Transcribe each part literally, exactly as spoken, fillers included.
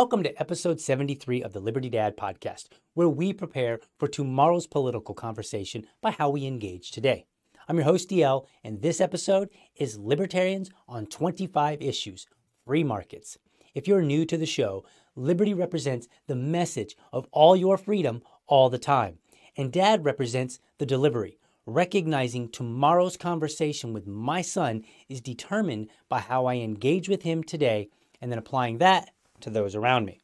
Welcome to episode seventy-three of the Liberty Dad Podcast, where we prepare for tomorrow's political conversation by how we engage today. I'm your host, D L, and this episode is Libertarians on twenty-five Issues, Free Markets. If you're new to the show, liberty represents the message of all your freedom all the time, and Dad represents the delivery. Recognizing tomorrow's conversation with my son is determined by how I engage with him today, and then applying that to those around me.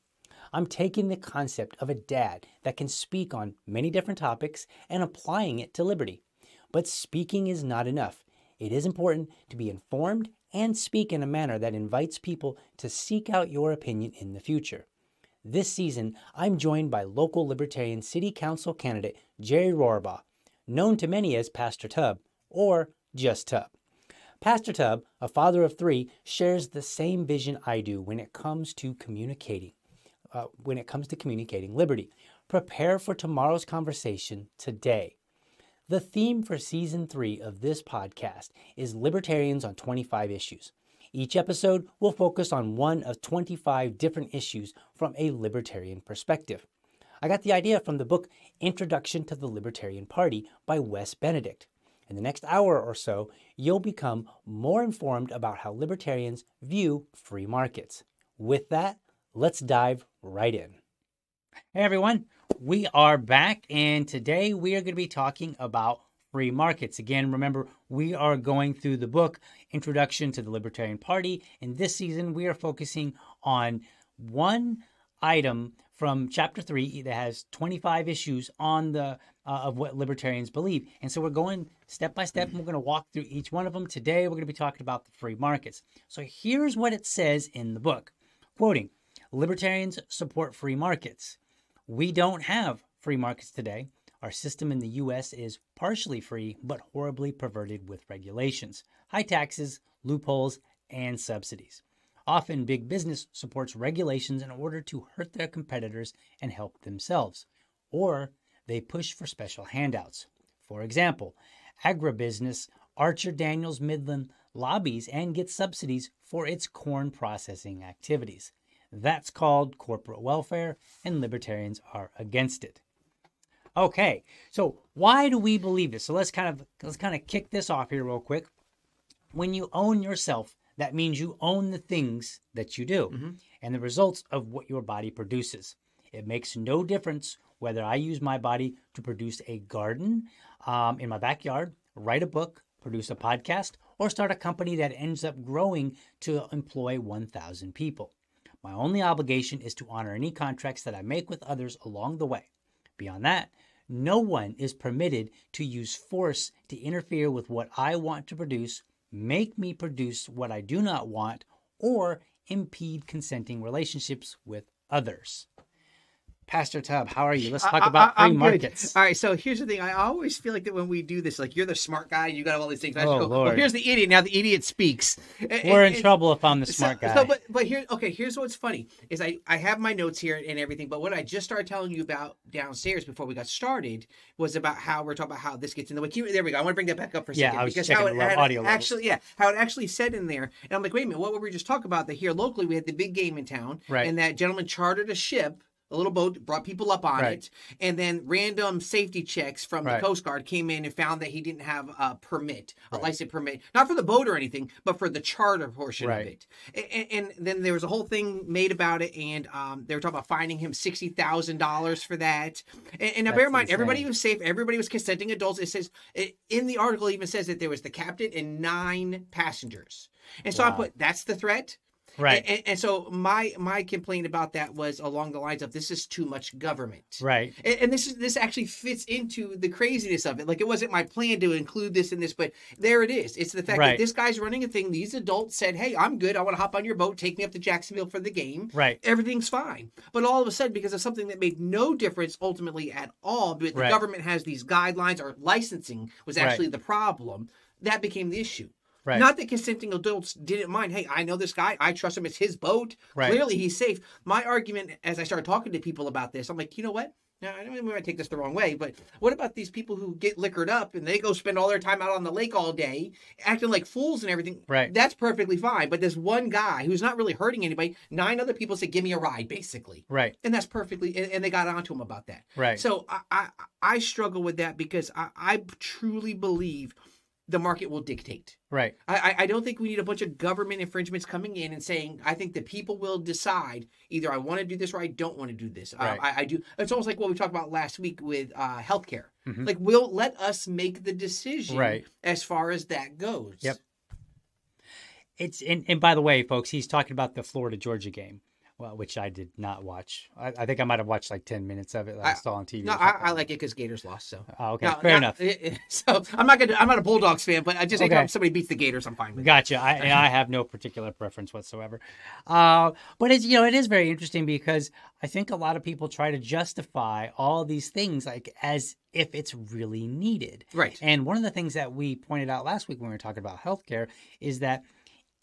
I'm taking the concept of a dad that can speak on many different topics and applying it to liberty. But speaking is not enough. It is important to be informed and speak in a manner that invites people to seek out your opinion in the future. This season, I'm joined by local Libertarian City Council candidate Jerry Rohrbaugh, known to many as Pastor Tubb or just Tubb. Pastor Tubb, a father of three, shares the same vision I do when it comes to communicating, uh, when it comes to communicating liberty. Prepare for tomorrow's conversation today. The theme for season three of this podcast is Libertarians on twenty-five Issues. Each episode will focus on one of twenty-five different issues from a libertarian perspective. I got the idea from the book Introduction to the Libertarian Party by Wes Benedict. In the next hour or so, you'll become more informed about how libertarians view free markets. With that, let's dive right in. Hey everyone, we are back, and today we are going to be talking about free markets. Again, remember, we are going through the book Introduction to the Libertarian Party, and this season we are focusing on one item from chapter three that has twenty-five issues on the uh, of what libertarians believe. And so we're going step by step, and we're going to walk through each one of them. Today, we're going to be talking about the free markets. So here's what it says in the book. Quoting, "Libertarians support free markets. We don't have free markets today. Our system in the U S is partially free, but horribly perverted with regulations, high taxes, loopholes, and subsidies. Often, big business supports regulations in order to hurt their competitors and help themselves, or they push for special handouts. For example, agribusiness Archer Daniels Midland lobbies and gets subsidies for its corn processing activities. That's called corporate welfare, and libertarians are against it." Okay, so why do we believe this? So let's kind of let's kind of kick this off here real quick. When you own yourself, that means you own the things that you do, mm-hmm. and the results of what your body produces. It makes no difference whether I use my body to produce a garden um, in my backyard, write a book, produce a podcast, or start a company that ends up growing to employ one thousand people. My only obligation is to honor any contracts that I make with others along the way. Beyond that, no one is permitted to use force to interfere with what I want to produce, make me produce what I do not want, or impede consenting relationships with others. Pastor Tubb, how are you? Let's talk I, about I, free I'm markets. Good. All right, so here's the thing. I always feel like that when we do this, like you're the smart guy, you got all these things. I oh, go, Lord. Well, here's the idiot. Now the idiot speaks. We're and, in and, trouble if I'm the smart so, guy. So, but but here, okay, here's what's funny is I, I have my notes here and everything, but what I just started telling you about downstairs before we got started was about how we're talking about how this gets in the way. There we go. I want to bring that back up for a yeah, second. I was because checking how it, had, audio actually, yeah, how it actually said in there. And I'm like, wait a minute, what were we just talking about? That here locally we had the big game in town, right. and that gentleman chartered a ship. A little boat, brought people up on right. it, and then random safety checks from right. the Coast Guard came in and found that he didn't have a permit, a right. license permit, not for the boat or anything, but for the charter portion right. of it. And, and then there was a whole thing made about it, and um, they were talking about fining him sixty thousand dollars for that. And, and now bear in mind, insane. Everybody was safe. Everybody was consenting adults. It says, in the article it even says that there was the captain and nine passengers. And so wow. I put, that's the threat. Right. And, and so my my complaint about that was along the lines of this is too much government. Right. And, and this is this actually fits into the craziness of it. Like it wasn't my plan to include this in this, but there it is. It's the fact right. that this guy's running a thing. These adults said, hey, I'm good. I want to hop on your boat. Take me up to Jacksonville for the game. Right. Everything's fine. But all of a sudden, because of something that made no difference ultimately at all, but the right. government has these guidelines or licensing was actually right. the problem. That became the issue. Right. Not that consenting adults didn't mind. Hey, I know this guy. I trust him. It's his boat. Right. Clearly, he's safe. My argument as I started talking to people about this, I'm like, you know what? Now, I mean, we might take this the wrong way, but what about these people who get liquored up and they go spend all their time out on the lake all day acting like fools and everything? Right. That's perfectly fine. But this one guy who's not really hurting anybody, nine other people said, give me a ride, basically. Right. And that's perfectly, and, and they got onto him about that. Right. So I, I, I struggle with that because I, I truly believe the market will dictate. Right. I, I don't think we need a bunch of government infringements coming in and saying, I think the people will decide either I want to do this or I don't want to do this. Right. I, I do. It's almost like what we talked about last week with uh, healthcare. Mm-hmm. Like, we'll let us make the decision right. as far as that goes. Yep. It's and, and by the way, folks, he's talking about the Florida Georgia game. Well, which I did not watch. I, I think I might have watched like ten minutes of it that I, I saw on T V. No, I, I like it because Gators lost. So oh, okay, no, fair no, enough. It, it, so I'm not gonna. I'm not a Bulldogs fan, but I just okay. think if somebody beats the Gators, I'm fine with gotcha. it. Gotcha. And I have no particular preference whatsoever. Uh, but it's you know it is very interesting because I think a lot of people try to justify all these things like as if it's really needed. Right. And one of the things that we pointed out last week when we were talking about healthcare is that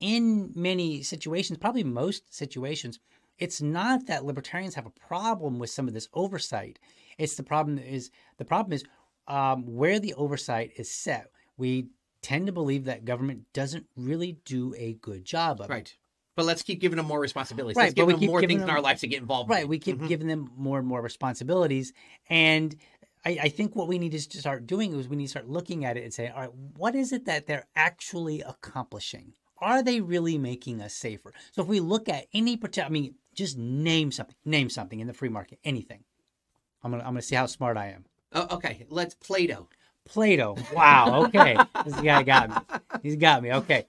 in many situations, probably most situations, it's not that libertarians have a problem with some of this oversight. It's the problem is the problem is um, where the oversight is set. We tend to believe that government doesn't really do a good job of it. Right. But let's keep giving them more responsibilities. Right. Let's give them more things in our lives to get involved with. Right. We keep mm-hmm. giving them more and more responsibilities. And I, I think what we need is to start doing is we need to start looking at it and say, all right, what is it that they're actually accomplishing? Are they really making us safer? So if we look at any particular, I mean, just name something, name something in the free market, anything. I'm going to, I'm going to see how smart I am. Oh, okay. Let's Play-Doh. Play-Doh. Wow. Okay. This guy got me. He's got me. Okay.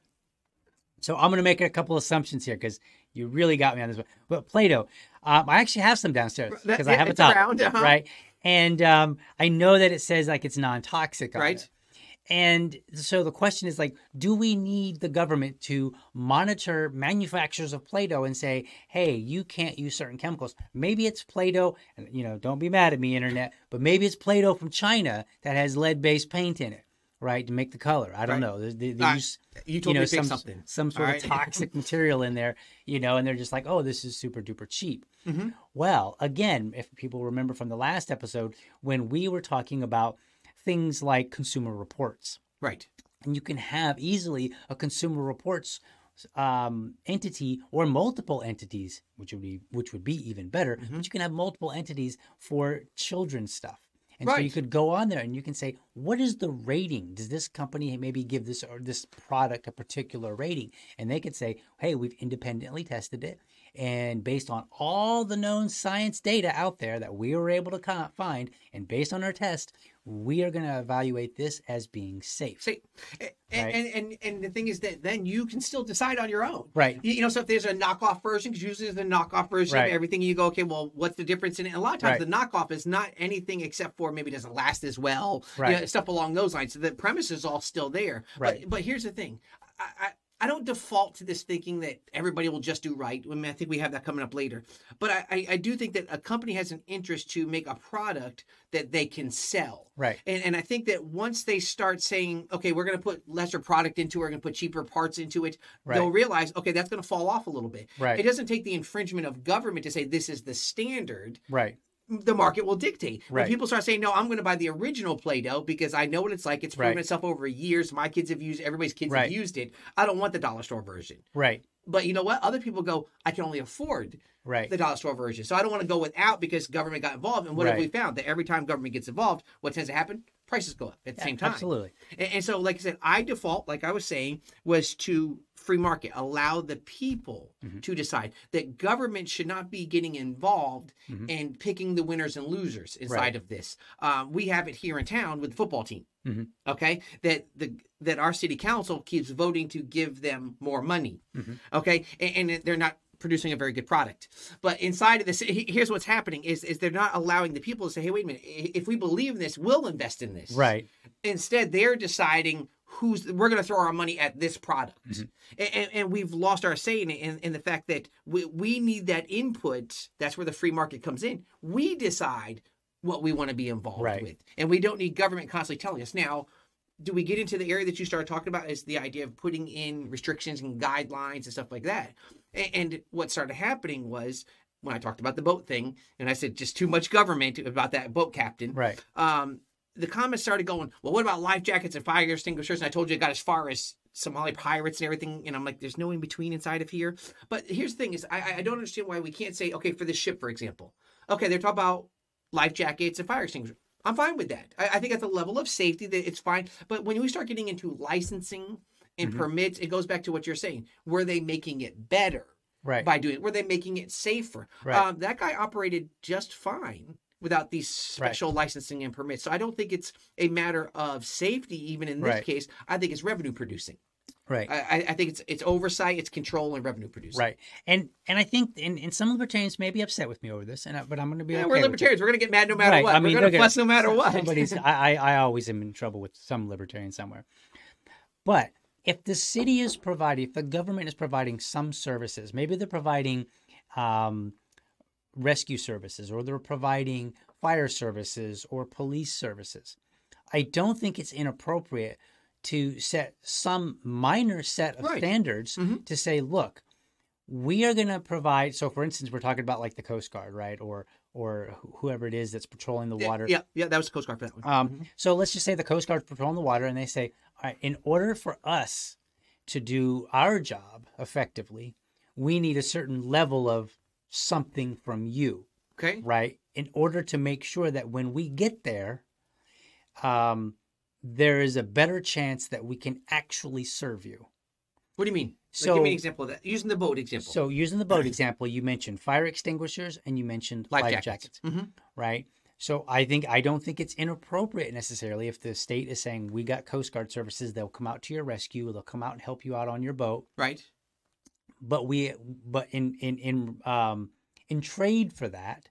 So I'm going to make a couple assumptions here because you really got me on this one. But Play-Doh, um, I actually have some downstairs because I have a top, round, uh-huh. right? And um, I know that it says like it's non-toxic. Right. It. And so the question is like, do we need the government to monitor manufacturers of Play-Doh and say, hey, you can't use certain chemicals? Maybe it's Play-Doh, and you know, don't be mad at me, internet, but maybe it's Play-Doh from China that has lead-based paint in it, right, to make the color. I don't right. know. They, they use, right. you, told you know, me some, something. some sort All of right. toxic material in there, you know, and they're just like, oh, this is super duper cheap. Mm-hmm. Well, again, if people remember from the last episode, when we were talking about things like Consumer Reports. Right. And you can have easily a Consumer Reports um, entity or multiple entities, which would be which would be even better, mm-hmm. but you can have multiple entities for children's stuff. And right. so you could go on there and you can say, what is the rating? Does this company maybe give this or this product a particular rating? And they could say, hey, we've independently tested it. And based on all the known science data out there that we were able to find, and based on our test, we are going to evaluate this as being safe. safe. And, right? and, and and the thing is that then you can still decide on your own. Right. You, you know, so if there's a knockoff version, because usually there's a knockoff version right. of everything, you go, okay, well, what's the difference in it? And a lot of times right. the knockoff is not anything except for maybe it doesn't last as well, right. you know, stuff along those lines. So the premise is all still there. Right. But, but here's the thing. I, I I don't default to this thinking that everybody will just do right. I mean, I think we have that coming up later. But I, I, I do think that a company has an interest to make a product that they can sell. Right. And, and I think that once they start saying, okay, we're going to put lesser product into it, we're going to put cheaper parts into it, right. they'll realize, okay, that's going to fall off a little bit. Right. It doesn't take the infringement of government to say this is the standard. Right. The market will dictate. Right. When people start saying, no, I'm going to buy the original Play-Doh because I know what it's like. It's proven right. itself over years. My kids have used it. Everybody's kids right. have used it. I don't want the dollar store version. Right. But you know what? Other people go, I can only afford right. the dollar store version. So I don't want to go without because government got involved. And what right. have we found? That every time government gets involved, what tends to happen? Prices go up at the yeah, same time. Absolutely. And, and so, like I said, I default, like I was saying, was to free market, allow the people mm-hmm. to decide that government should not be getting involved mm-hmm. and picking the winners and losers inside right. of this. Um, we have it here in town with the football team. Mm-hmm. Okay. That the, that our city council keeps voting to give them more money. Mm-hmm. Okay. And, and they're not producing a very good product. But inside of this, here's what's happening is, is they're not allowing the people to say, hey, wait a minute, if we believe in this, we'll invest in this. Right. Instead, they're deciding who's we're going to throw our money at this product. Mm-hmm. and, and we've lost our say in, in, in the fact that we, we need that input. That's where the free market comes in. We decide what we want to be involved right. with. And we don't need government constantly telling us. Now, do we get into the area that you started talking about is the idea of putting in restrictions and guidelines and stuff like that? And, and what started happening was when I talked about the boat thing, and I said just too much government about that boat captain. Right. Um, the comments started going, well, what about life jackets and fire extinguishers? And I told you I got as far as Somali pirates and everything, and I'm like, there's no in between inside of here. But here's the thing is, I, I don't understand why we can't say, okay, for this ship, for example, okay, they're talking about life jackets and fire extinguishers. I'm fine with that. I, I think at the level of safety that it's fine. But when we start getting into licensing and mm-hmm. permits, it goes back to what you're saying. Were they making it better right. by doing it? Were they making it safer? Right. Um, that guy operated just fine without these special right. licensing and permits. So I don't think it's a matter of safety, even in this right. case. I think it's revenue producing. Right. I, I think it's it's oversight, it's control, and revenue producing. Right. And and I think and, and some libertarians may be upset with me over this, and I, but I'm going to be. Yeah, okay, we're libertarians. We're going to get mad no matter right. what. I mean, we're going to fuss no matter what. Somebody's. I I always am in trouble with some libertarian somewhere. But if the city is providing, if the government is providing some services, maybe they're providing. Um, rescue services, or they're providing fire services or police services. I don't think it's inappropriate to set some minor set of right. standards mm-hmm. to say, look, we are going to provide. So for instance, we're talking about like the Coast Guard, right? Or, or whoever it is that's patrolling the water. Yeah. Yeah. That was the Coast Guard for that one. Um, mm-hmm. So let's just say the Coast Guard's patrolling the water, and they say, all right, in order for us to do our job effectively, we need a certain level of something from you, okay, right, in order to make sure that when we get there, um, there is a better chance that we can actually serve you. What do you mean? So, like, give me an example of that. Using the boat example. So using the boat right. example, you mentioned fire extinguishers and you mentioned life, life jackets, jackets mm-hmm. right? So I think I don't think it's inappropriate necessarily if the state is saying, we got Coast Guard services, they'll come out to your rescue, they'll come out and help you out on your boat, right? But we, but in in in um in trade for that,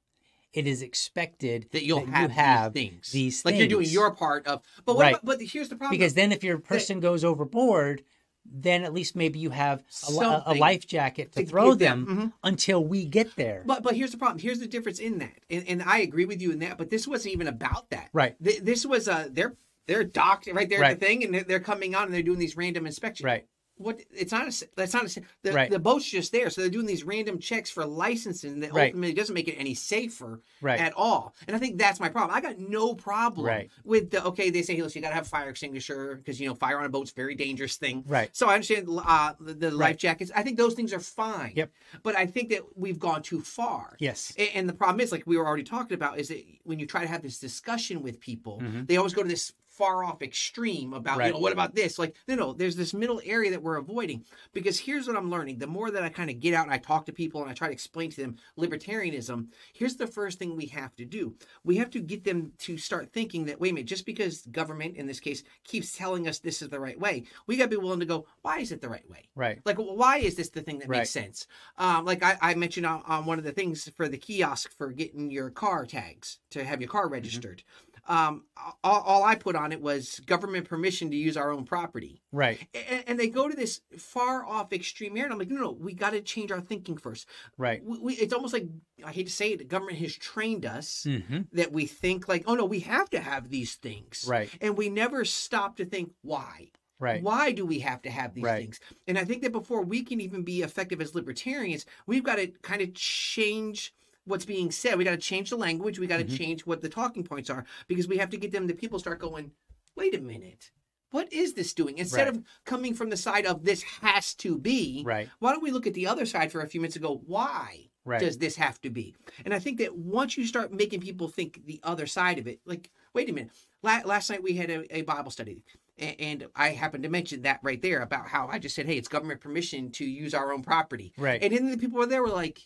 it is expected that you'll that have, you have these things. These like things. You're doing your part of. But what right. about, but here's the problem. Because then, if your person they, goes overboard, then at least maybe you have a, a, a life jacket to, to throw them, them. Mm-hmm. until we get there. But but here's the problem. Here's the difference in that, and and I agree with you in that. But this wasn't even about that. Right. Th- this was a uh, they're they're docked right there right. at the thing, and they're, they're coming out and they're doing these random inspections. Right. What it's not a that's not a the, right. the boat's just there, so they're doing these random checks for licensing that right. ultimately doesn't make it any safer right. at all. And I think that's my problem. I got no problem right. with the okay. They say, hey, listen, you got to have a fire extinguisher because you know fire on a boat's a very dangerous thing. Right. So I understand uh, the, the right. life jackets. I think those things are fine. Yep. But I think that we've gone too far. Yes. And, and the problem is, like we were already talking about, is that when you try to have this discussion with people, mm-hmm. they always go to this far off extreme about, right. you know, what about this? Like, no, no, there's this middle area that we're avoiding, because here's what I'm learning. The more that I kind of get out and I talk to people and I try to explain to them libertarianism, here's the first thing we have to do. We have to get them to start thinking that, wait a minute, just because government in this case keeps telling us this is the right way, we got to be willing to go, why is it the right way? Right. Like, well, why is this the thing that right. makes sense? Um, like I, I mentioned on, on one of the things for the kiosk for getting your car tags to have your car registered. Mm-hmm. Um, all, all I put on it was government permission to use our own property. Right. And, and they go to this far off extreme area. And I'm like, no, no, we got to change our thinking first. Right. We, we, it's almost like, I hate to say it, the government has trained us mm-hmm. that we think like, oh no, we have to have these things. Right. And we never stop to think why. Right. Why do we have to have these right. things? And I think that before we can even be effective as libertarians, we've got to kind of change what's being said. We got to change the language. We got to mm-hmm. change what the talking points are, because we have to get them to people start going, wait a minute, what is this doing? Instead right. of coming from the side of this has to be, right. why don't we look at the other side for a few minutes and go, why right. does this have to be? And I think that once you start making people think the other side of it, like, wait a minute, La- last night we had a, a Bible study. And I happened to mention that right there about how I just said, hey, it's government permission to use our own property. Right. And then the people were there were like,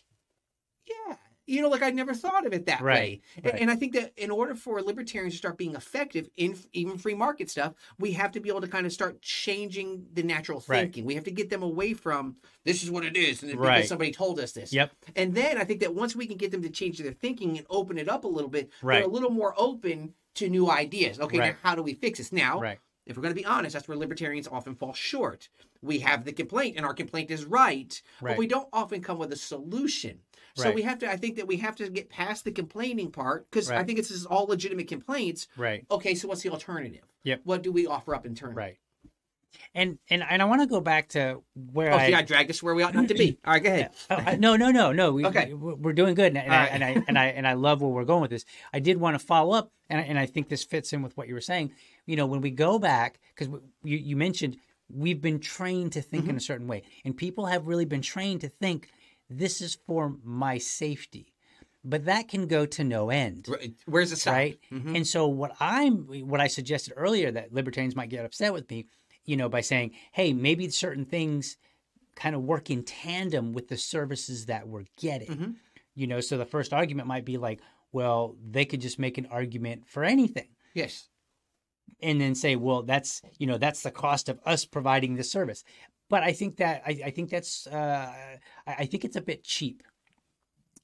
yeah. You know, like I never thought of it that right, way. Right. And, and I think that in order for libertarians to start being effective in even free market stuff, we have to be able to kind of start changing the natural thinking. Right. We have to get them away from this is what it is and right. because somebody told us this. Yep. And then I think that once we can get them to change their thinking and open it up a little bit, right. they're a little more open to new ideas. Okay, right. now how do we fix this? Now, right. if we're going to be honest, that's where libertarians often fall short. We have the complaint, and our complaint is right, right. but we don't often come with a solution. So right. we have to, I think that we have to get past the complaining part, because right. I think it's just all legitimate complaints. Right. Okay, so what's the alternative? Yep. What do we offer up in turn? Right. And and, and I want to go back to where oh, I... Oh, yeah, I dragged us where we ought not to be. All right, go ahead. Uh, uh, no, no, no, no. We, okay. We, we're doing good, and, and, I, right. and, I, and, I, and, I, and I love where we're going with this. I did want to follow up, and I, and I think this fits in with what you were saying. You know, when we go back, because you, you mentioned we've been trained to think mm-hmm. in a certain way, and people have really been trained to think, this is for my safety. But that can go to no end. Where's the stop? Right? Mm-hmm. And so what I'm, what I suggested earlier that libertarians might get upset with me, you know, by saying, hey, maybe certain things kind of work in tandem with the services that we're getting. Mm-hmm. You know, so the first argument might be like, well, they could just make an argument for anything. Yes. And then say, well, that's, you know, that's the cost of us providing this service. But I think that, I, I think that's, uh, I, I think it's a bit cheap.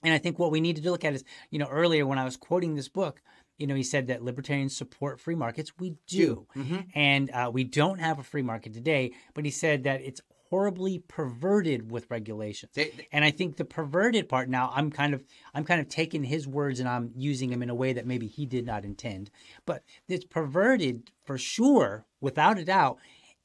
And I think what we need to look at is, you know, earlier when I was quoting this book, you know, he said that libertarians support free markets. We do. Mm-hmm. And uh, we don't have a free market today, but he said that it's horribly perverted with regulations. They, they, and I think the perverted part now, I'm kind of I'm kind of taking his words and I'm using them in a way that maybe he did not intend. But it's perverted for sure, without a doubt,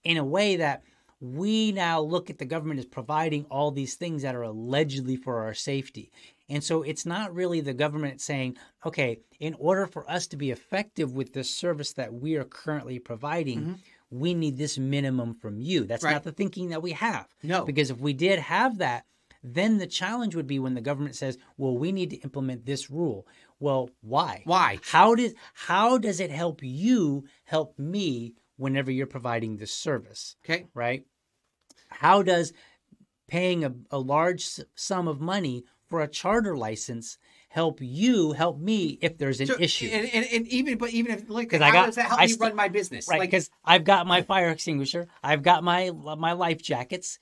in a way that we now look at the government as providing all these things that are allegedly for our safety. And so it's not really the government saying, okay, in order for us to be effective with this service that we are currently providing, mm-hmm. we need this minimum from you. That's right. Not the thinking that we have. No. Because if we did have that, then the challenge would be when the government says, well, we need to implement this rule. Well, why? Why? How does, how does it help you help me whenever you're providing this service? Okay. Right? How does paying a, a large sum of money for a charter license help you help me if there's an so, issue and, and, and even but even if like how I got, does that help I me st- run my business right because like, I've got my fire extinguisher, I've got my my life jackets,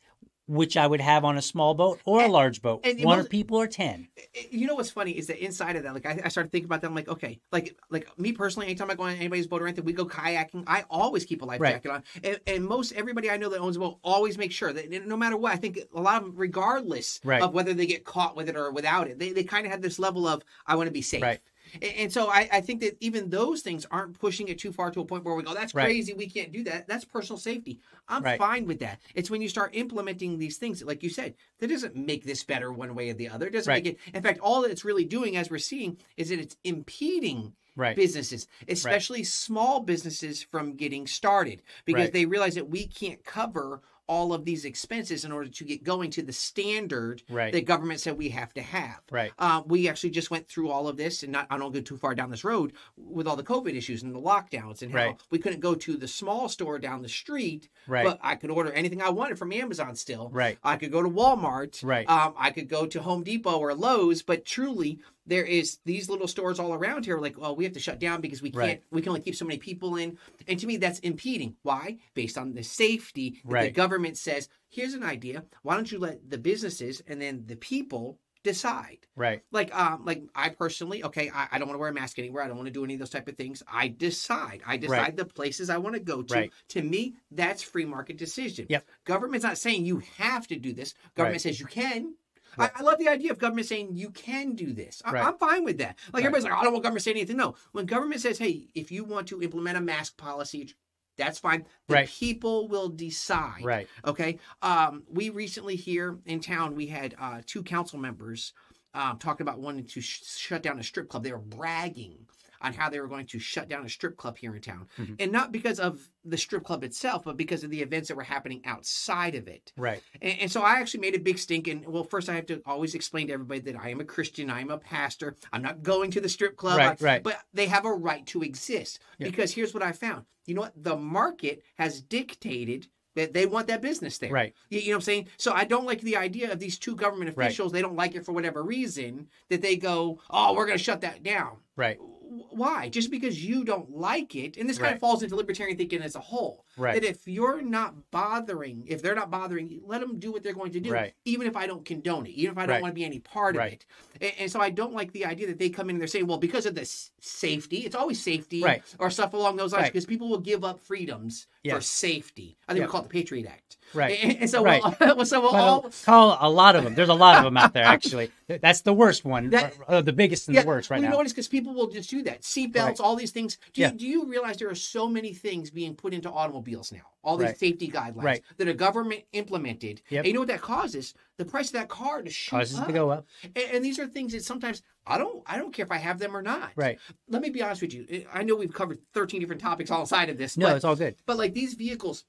which I would have on a small boat or and, a large boat and one most, people or ten. You know what's funny is that inside of that, like I, I started thinking about that. I'm like, okay, like like me personally, anytime I go on anybody's boat or anything, we go kayaking, I always keep a life right. jacket on, and, and most everybody I know that owns a boat always makes sure that no matter what. I think a lot of them, regardless right. of whether they get caught with it or without it, they, they kind of have this level of I want to be safe right. And so I, I think that even those things aren't pushing it too far to a point where we go, that's right. crazy. We can't do that. That's personal safety. I'm right. fine with that. It's when you start implementing these things, like you said, that doesn't make this better one way or the other. It doesn't right. make it. In fact, all that it's really doing, as we're seeing, is that it's impeding right. businesses, especially right. small businesses, from getting started because right. they realize that we can't cover all of these expenses in order to get going to the standard right. that government said we have to have. Right. Uh, we actually just went through all of this, and not, I don't go too far down this road with all the COVID issues and the lockdowns and how right. we couldn't go to the small store down the street, right. but I could order anything I wanted from Amazon still. Right. I could go to Walmart. Right. Um, I could go to Home Depot or Lowe's, but truly there is these little stores all around here like, well, we have to shut down because we can't, right. we can only keep so many people in. And to me, that's impeding. Why? Based on the safety that right. the government says, here's an idea. Why don't you let the businesses and then the people decide? Right. Like, um, like I personally, okay, I, I don't want to wear a mask anywhere. I don't want to do any of those type of things. I decide. I decide right. the places I want to go to. Right. To me, that's free market decision. Yep. Government's not saying you have to do this. Government right. says you can. Right. I, I love the idea of government saying you can do this. I, right. I'm fine with that. Like right. everybody's like, I don't want government saying anything. No, when government says, hey, if you want to implement a mask policy, that's fine. The right. people will decide. Right. Okay. Um, we recently here in town, we had uh, two council members um, talking about wanting to sh- shut down a strip club. They were bragging on how they were going to shut down a strip club here in town. Mm-hmm. And not because of the strip club itself, but because of the events that were happening outside of it. Right. And, and so I actually made a big stink. And well, first I have to always explain to everybody that I am a Christian. I am a pastor. I'm not going to the strip club. Right, I, right. But they have a right to exist. Yeah. Because here's what I found. You know what? The market has dictated that they want that business there. Right. You, you know what I'm saying? So I don't like the idea of these two government officials. Right. They don't like it for whatever reason that they go, oh, we're going to shut that down. Right. Why? Just because you don't like it, and this right. kind of falls into libertarian thinking as a whole, right. that if you're not bothering, if they're not bothering, let them do what they're going to do, right. even if I don't condone it, even if I don't right. want to be any part right. of it. And, and so I don't like the idea that they come in and they're saying, well, because of this safety, it's always safety right. or stuff along those lines, right. because people will give up freedoms yes. for safety. I think yep. we call it the Patriot Act. Right. And, and so right. we'll, so we'll all... call a lot of them. There's a lot of them out there, actually. That's the worst one, that, or, or the biggest and yeah, the worst right we now. We notice because people will just do that. Seatbelts, right. all these things. Do, yeah. you, do you realize there are so many things being put into automobiles? automobiles now, all these right. safety guidelines right. that a government implemented. Yep. And you know what that causes? The price of that car to shoot causes up. to go up. And, and these are things that sometimes I don't I don't care if I have them or not. Right. Let me be honest with you. I know we've covered thirteen different topics all side of this. No, but, it's all good. But like these vehicles,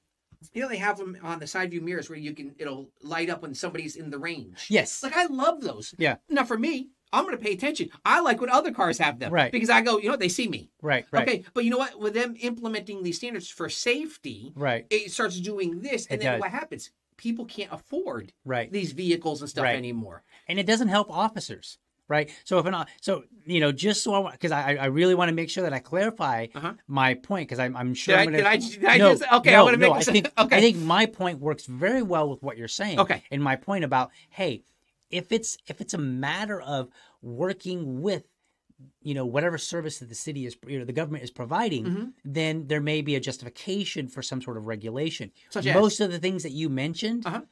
you know, they have them on the side view mirrors where you can, it'll light up when somebody's in the range. Yes. Like I love those. Yeah. Not for me. I'm going to pay attention. I like when other cars have them. Right. Because I go, you know, they see me. Right, right. Okay, but you know what? With them implementing these standards for safety, right. it starts doing this. And it then does. What happens? People can't afford right. these vehicles and stuff right. anymore. And it doesn't help officers, right? So, if an, so you know, just so I because I, I really want to make sure that I clarify uh-huh. my point because I'm, I'm sure did I'm going to. Did I, did I no, just? Okay, no, I want to make no, I think, okay. I think my point works very well with what you're saying. Okay. And my point about, hey, If it's if it's a matter of working with, you know, whatever service that the city is, you know, the government is providing, mm-hmm. then there may be a justification for some sort of regulation. Such Most as? of the things that you mentioned, uh-huh.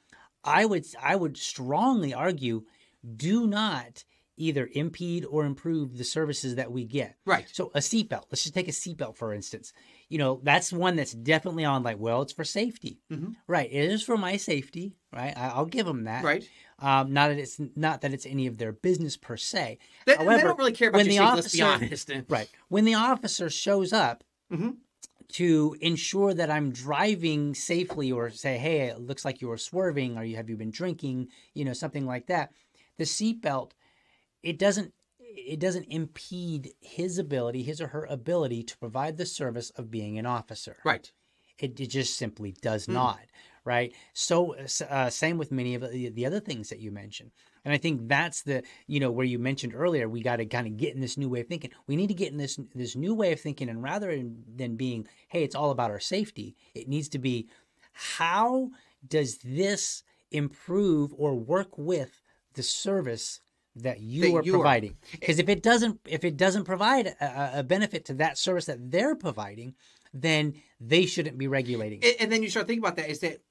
I would I would strongly argue, do not either impede or improve the services that we get. Right. So a seatbelt. Let's just take a seatbelt for instance. You know, that's one that's definitely on like, well, it's for safety, mm-hmm. right? It is for my safety, right? I, I'll give them that, right? Um, not that it's not that it's any of their business per se. That, However, they don't really care about when your the safety, officer, let's be honest. Right. When the officer shows up mm-hmm. to ensure that I'm driving safely, or say, hey, it looks like you were swerving, or you have you been drinking, you know, something like that. The seatbelt, it doesn't it doesn't impede his ability, his or her ability to provide the service of being an officer. Right. It, it just simply does mm. not. Right. So uh, same with many of the, the other things that you mentioned. And I think that's the, you know, where you mentioned earlier, we got to kind of get in this new way of thinking. We need to get in this, this new way of thinking. And rather than being, hey, it's all about our safety, it needs to be, how does this improve or work with the service that you that are you providing? Because if it doesn't, if it doesn't provide a, a benefit to that service that they're providing, then they shouldn't be regulating. And, and then you start thinking about that: is that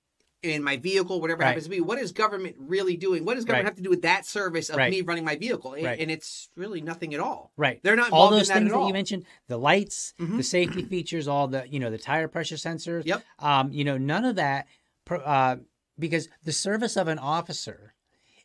in my vehicle, whatever right. happens to be, what is government really doing? What does government right. have to do with that service of right. me running my vehicle? And, right. and it's really nothing at all. Right? They're not involved all those in that things at all. That you mentioned: the lights, mm-hmm. the safety features, all the you know, the tire pressure sensors. Yep. Um, you know, none of that, uh, because the service of an officer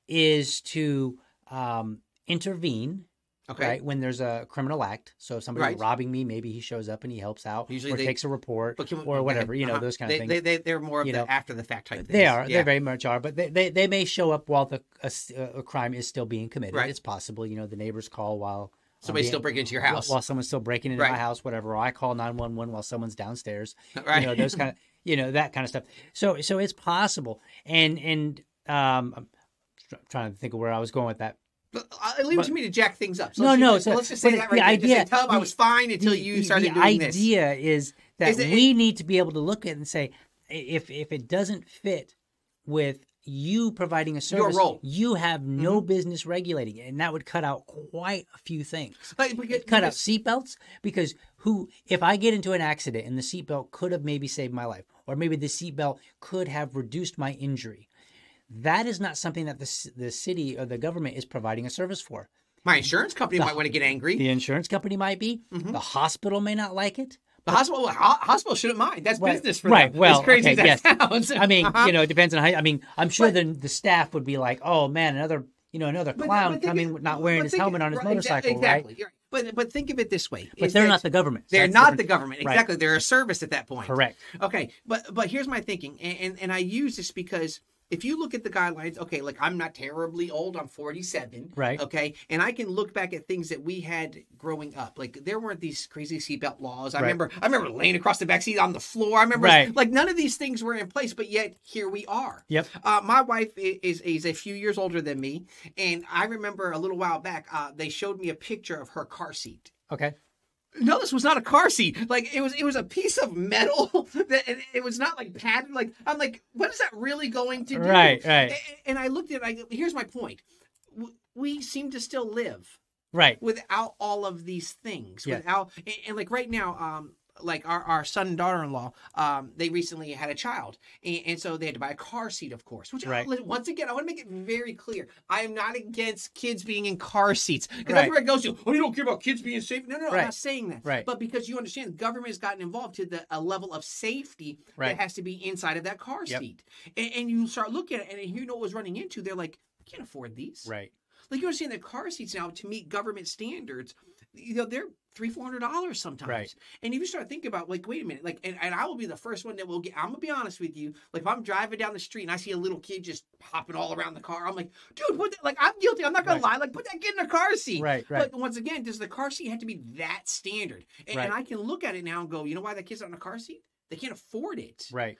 is to Um, intervene okay. right, when there's a criminal act. So if somebody's right. robbing me, maybe he shows up and he helps out Usually or they, takes a report we, or whatever, they, you know, uh-huh. those kind of they, things. They, they, they're more of you the know, after-the-fact type things. They are. Yeah. They very much are. But they, they, they may show up while the a, a crime is still being committed. Right. It's possible. You know, the neighbors call while somebody's um, still breaking into your house. While, while someone's still breaking into right. my house, whatever. Or I call nine one one while someone's downstairs. Right. You know, those kind of, you know, that kind of stuff. So so it's possible. And, and um, I'm trying to think of where I was going with that. But I leave it but, to me to jack things up. So no, let's no. Just, so let's just say that right the there. Idea, just say, Tubb, I was fine until the, you started doing this. The idea is that is it, we it, need to be able to look at it and say, if if it doesn't fit with you providing a service, your role. You have no mm-hmm. business regulating it, and that would cut out quite a few things. Like, get, cut out seatbelts because who? If I get into an accident and the seatbelt could have maybe saved my life, or maybe the seatbelt could have reduced my injury. That is not something that the, the city or the government is providing a service for. My insurance company the, might want to get angry. The insurance company might be. Mm-hmm. The hospital may not like it. The hospital hospital shouldn't mind. That's well, business for right, them. Well, as crazy okay, as that yes. sounds. I mean, uh-huh. you know, it depends on how, I mean, I'm sure the, the staff would be like, oh, man, another, you know, another clown but, but coming it, not wearing his helmet it, on his right, motorcycle, exactly, right? But but think of it this way. But they're not the government. They're That's not different. the government. Exactly. Right. They're a service at that point. Correct. Okay. But, but here's my thinking, and, and, and I use this because if you look at the guidelines, okay, like I'm not terribly old. I'm forty-seven. Right. Okay. And I can look back at things that we had growing up. Like there weren't these crazy seatbelt laws. I right. remember I remember laying across the backseat on the floor. I remember right. like none of these things were in place, but yet here we are. Yep. Uh, my wife is, is a few years older than me. And I remember a little while back, uh, they showed me a picture of her car seat. Okay. No, this was not a car seat. Like it was, it was a piece of metal that it, it was not like padded. Like I'm like, what is that really going to do? Right, right. And, and I looked at it. I go, here's my point. We seem to still live, right, without all of these things. Yeah. Without and, and like right now, um, like our, our son and daughter-in-law, um, they recently had a child, and, and so they had to buy a car seat, of course, which right. I, once again, I want to make it very clear. I am not against kids being in car seats. Because right. that's where it goes to, oh, you don't care about kids being safe. No, no, no right. I'm not saying that. Right. But because you understand, the government has gotten involved to the a level of safety right. that has to be inside of that car yep. seat. And, and you start looking at it, and you know what was running into. They're like, I can't afford these. Right. Like, you understand that car seats now, to meet government standards, you know, they're three, four hundred dollars sometimes. Right. And if you start thinking about, like, wait a minute, like, and, and I will be the first one that will get, I'm gonna be honest with you. Like, if I'm driving down the street and I see a little kid just hopping all around the car, I'm like, dude, put that, like, I'm guilty. I'm not gonna right. lie. Like, put that kid in a car seat. Right, right. But once again, does the car seat have to be that standard? And, right. and I can look at it now and go, you know why that kid's not in a car seat? They can't afford it. Right.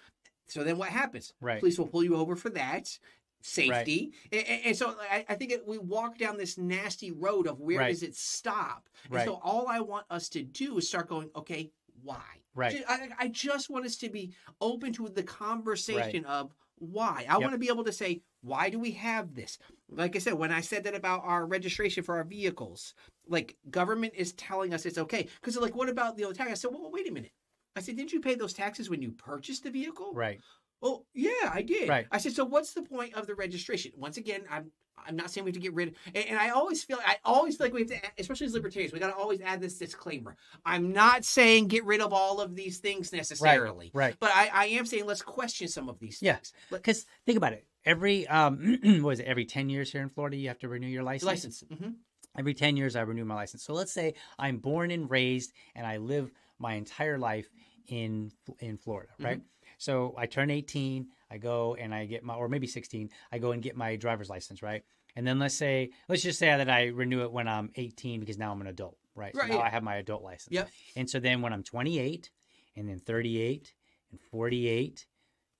So then what happens? Right. Police will pull you over for that. Safety. Right. And, and so I, I think it, we walk down this nasty road of where right. does it stop? And right. so all I want us to do is start going, okay, why? Right. I, I just want us to be open to the conversation right. of why. I yep. want to be able to say, why do we have this? Like I said, when I said that about our registration for our vehicles, like, government is telling us it's okay. Because like, what about the other tax? I said, well, wait a minute. I said, didn't you pay those taxes when you purchased the vehicle? Right. Oh, yeah, I did. Right. I said, so what's the point of the registration? Once again, I'm I'm not saying we have to get rid of, and, and I always feel I always feel like we have to, especially as libertarians, we got to always add this disclaimer. I'm not saying get rid of all of these things necessarily. Right. right. But I, I am saying let's question some of these things. Yeah. Because think about it. Every um, what was it? Every ten years here in Florida, you have to renew your license. License. Mm-hmm. Every ten years, I renew my license. So let's say I'm born and raised, and I live my entire life in in Florida, right? Mm-hmm. So I turn eighteen, I go and I get my, or maybe sixteen, I go and get my driver's license, right? And then let's say, let's just say that I renew it when I'm eighteen because now I'm an adult, right? right. So now I have my adult license. Yep. And so then when I'm twenty-eight and then thirty-eight and forty-eight,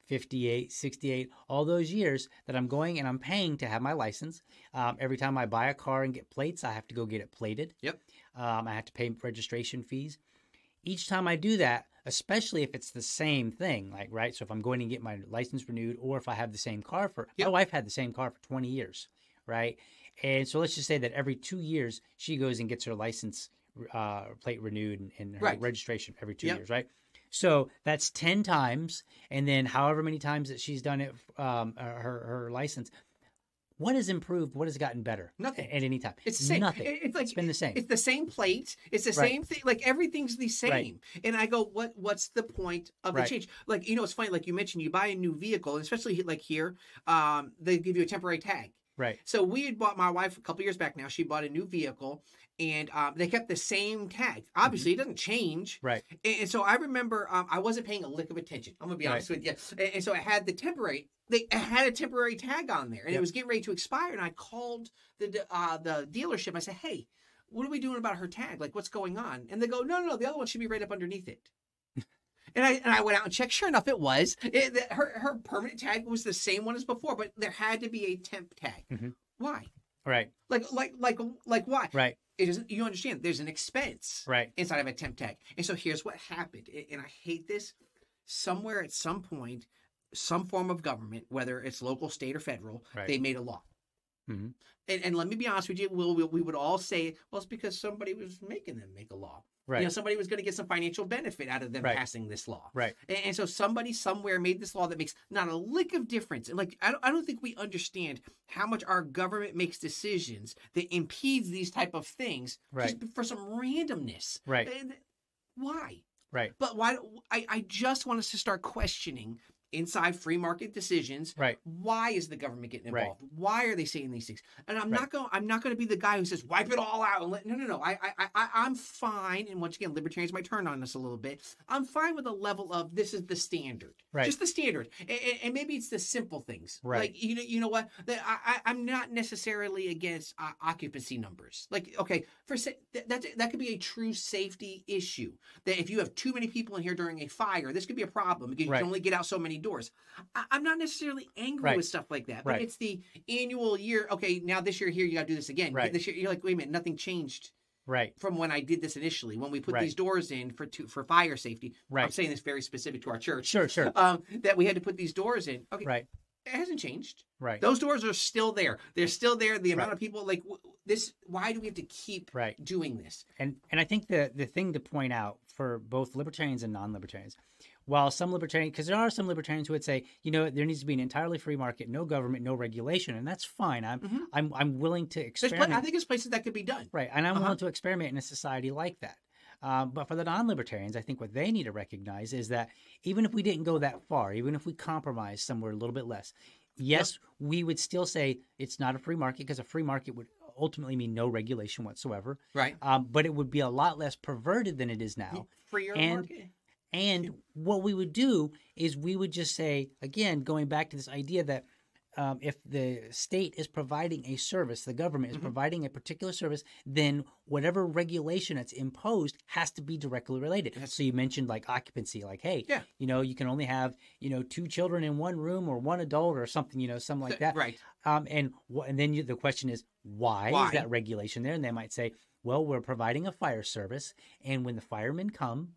fifty-eight, sixty-eight, all those years that I'm going and I'm paying to have my license. Um, every time I buy a car and get plates, I have to go get it plated. Yep. Um, I have to pay registration fees. Each time I do that, especially if it's the same thing, like, right? So if I'm going to get my license renewed, or if I have the same car for, yep. my wife had the same car for twenty years, right? And so let's just say that every two years, she goes and gets her license uh, plate renewed and, and her right. registration every two yep. years, right? So that's ten times. And then however many times that she's done it, um, her, her license. What has improved? What has gotten better? Nothing. At any time. It's the same. Nothing. It's, like, it's been the same. It's the same plate. It's the right. same thing. Like, everything's the same. Right. And I go, what? What's the point of right. the change? Like, you know, it's funny. Like you mentioned, you buy a new vehicle, especially like here, um, they give you a temporary tag. Right. So we had bought, my wife a couple years back now, she bought a new vehicle, and um, they kept the same tag. Obviously, mm-hmm. it doesn't change. Right. And, and so I remember um, I wasn't paying a lick of attention. I'm going to be right. honest with you. And, and so I had the temporary, they had a temporary tag on there, and yep. it was getting ready to expire. And I called the uh, the dealership. I said, hey, what are we doing about her tag? Like, what's going on? And they go, no, no, no, the other one should be right up underneath it. And I, and I went out and checked. Sure enough, it was. It, the, her, her permanent tag was the same one as before, but there had to be a temp tag. Mm-hmm. Why? Right. Like, like, like, like, why? Right. It isn't, you understand, there's an expense right. inside of a temp tag. And so here's what happened. And I hate this. Somewhere at some point, some form of government, whether it's local, state, or federal, right. they made a law. Mm-hmm. And, and let me be honest with you, we'll, we'll, we would all say, well, it's because somebody was making them make a law. Right. You know, somebody was going to get some financial benefit out of them right. passing this law. Right. And, and so somebody somewhere made this law that makes not a lick of difference. And like, I don't, I don't think we understand how much our government makes decisions that impedes these type of things right. just for some randomness. Right. And why? Right. But why? I, I just want us to start questioning inside free market decisions. Right. Why is the government getting involved? Right. Why are they saying these things? And I'm right. not going. I'm not going to be the guy who says wipe it all out. And let, no, no, no. I, I, I, I'm fine. And once again, libertarians might turn on us a little bit. I'm fine with a level of this is the standard. Right. Just the standard. And, and maybe it's the simple things. Right. Like you know, you know what? I, I I'm not necessarily against uh, occupancy numbers. Like okay, for that that could be a true safety issue. That if you have too many people in here during a fire, this could be a problem because right. you can only get out so many doors. I, I'm not necessarily angry right. with stuff like that, but right. it's the annual year. Okay, now this year here you got to do this again. Right. This year you're like, wait a minute, nothing changed. Right. From when I did this initially, when we put right. these doors in for to, for fire safety. Right. I'm saying this very specific to our church. Sure, sure. Um, that we had to put these doors in. Okay. Right. It hasn't changed. Right. Those doors are still there. They're still there. The amount right. of people like this. Why do we have to keep right. doing this? And and I think the the thing to point out for both libertarians and non-libertarians, while some libertarians, because there are some libertarians who would say, you know, there needs to be an entirely free market, no government, no regulation, and that's fine. I'm mm-hmm. I'm I'm willing to experiment. I think there's places that could be done. Right. And I'm uh-huh. willing to experiment in a society like that. Um, but for the non-libertarians, I think what they need to recognize is that even if we didn't go that far, even if we compromised somewhere a little bit less, yes, yep. we would still say it's not a free market, because a free market would ultimately mean no regulation whatsoever. Right. Um, but it would be a lot less perverted than it is now. Freer and, market. And yeah. what we would do is we would just say, again, going back to this idea that Um, if the state is providing a service, the government is mm-hmm. providing a particular service, then whatever regulation that's imposed has to be directly related. Yes. So you mentioned like occupancy, like, hey, yeah. you know, you can only have, you know, two children in one room or one adult or something, you know, something like that. Right. Um, and and then you, the question is, why, why is that regulation there? And they might say, well, we're providing a fire service, and when the firemen come,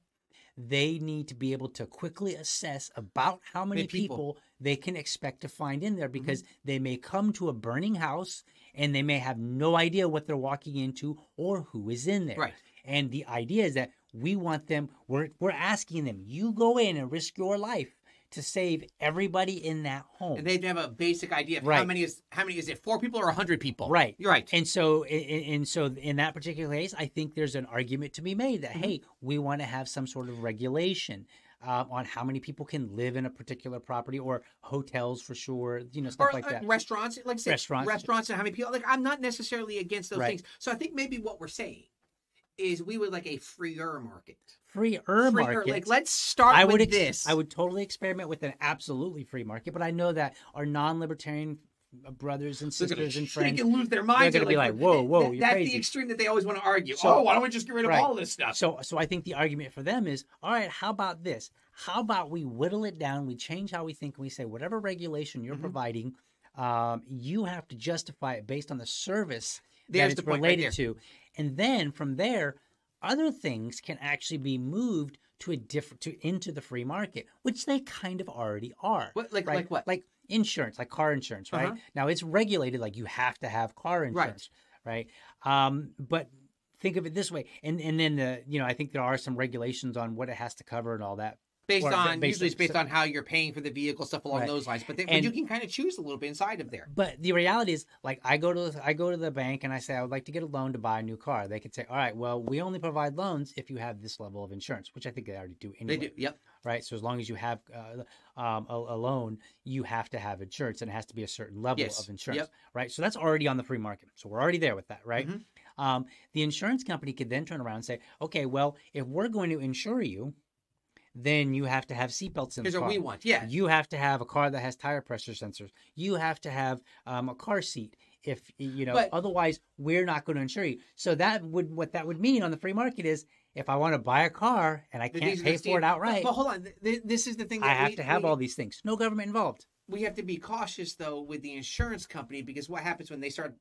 they need to be able to quickly assess about how many people. people they can expect to find in there, because mm-hmm. they may come to a burning house and they may have no idea what they're walking into or who is in there. Right. And the idea is that we want them, we're, we're asking them, you go in and risk your life to save everybody in that home. And they'd have a basic idea of right. how many is how many is it, four people or one hundred people? Right. You're right. And so and, and so in that particular case, I think there's an argument to be made that, mm-hmm. hey, we want to have some sort of regulation uh, on how many people can live in a particular property, or hotels for sure, you know, stuff or, like uh, that. Restaurants, like I said, restaurants. restaurants and how many people. Like, I'm not necessarily against those right. things. So I think maybe what we're saying is we would like a freer market. Freer, freer market. Like, let's start I with would ex- this. I would totally experiment with an absolutely free market, but I know that our non-libertarian brothers and sisters and friends can lose their minds. They're going to be like, whoa, whoa, th- you're that's crazy. That's the extreme that they always want to argue. So, oh, why don't we just get rid of right. all this stuff? So, so I think the argument for them is, all right, how about this? How about we whittle it down, we change how we think, and we say whatever regulation you're mm-hmm. providing, um, you have to justify it based on the service There's that it's the related right to. And then from there, other things can actually be moved to a diff- to into the free market, which they kind of already are. What, like, right? like what? Like insurance, like car insurance, right? Uh-huh. Now it's regulated, like you have to have car insurance, right? right? Um, but think of it this way, and and then the you know I think there are some regulations on what it has to cover and all that. Based or, on based usually it's based so, on how you're paying for the vehicle, stuff along right. those lines. But, they, and, but you can kind of choose a little bit inside of there. But the reality is, like I go to I go to the bank and I say I would like to get a loan to buy a new car. They could say, all right, well, we only provide loans if you have this level of insurance, which I think they already do anyway. They do. Yep. Right. So as long as you have uh, um, a, a loan, you have to have insurance, and it has to be a certain level yes. of insurance. Yep. Right. So that's already on the free market. So we're already there with that. Right. Mm-hmm. Um, the insurance company could then turn around and say, okay, well, if we're going to insure you, then you have to have seatbelts in the car. Here's what we want, yeah. You have to have a car that has tire pressure sensors. You have to have um, a car seat. If you know, but, otherwise, we're not going to insure you. So that would what that would mean on the free market is, if I want to buy a car and I can't pay for it outright, but hold on, this is the thing. That I have we, to have we, all these things. No government involved. We have to be cautious though with the insurance company, because what happens when they start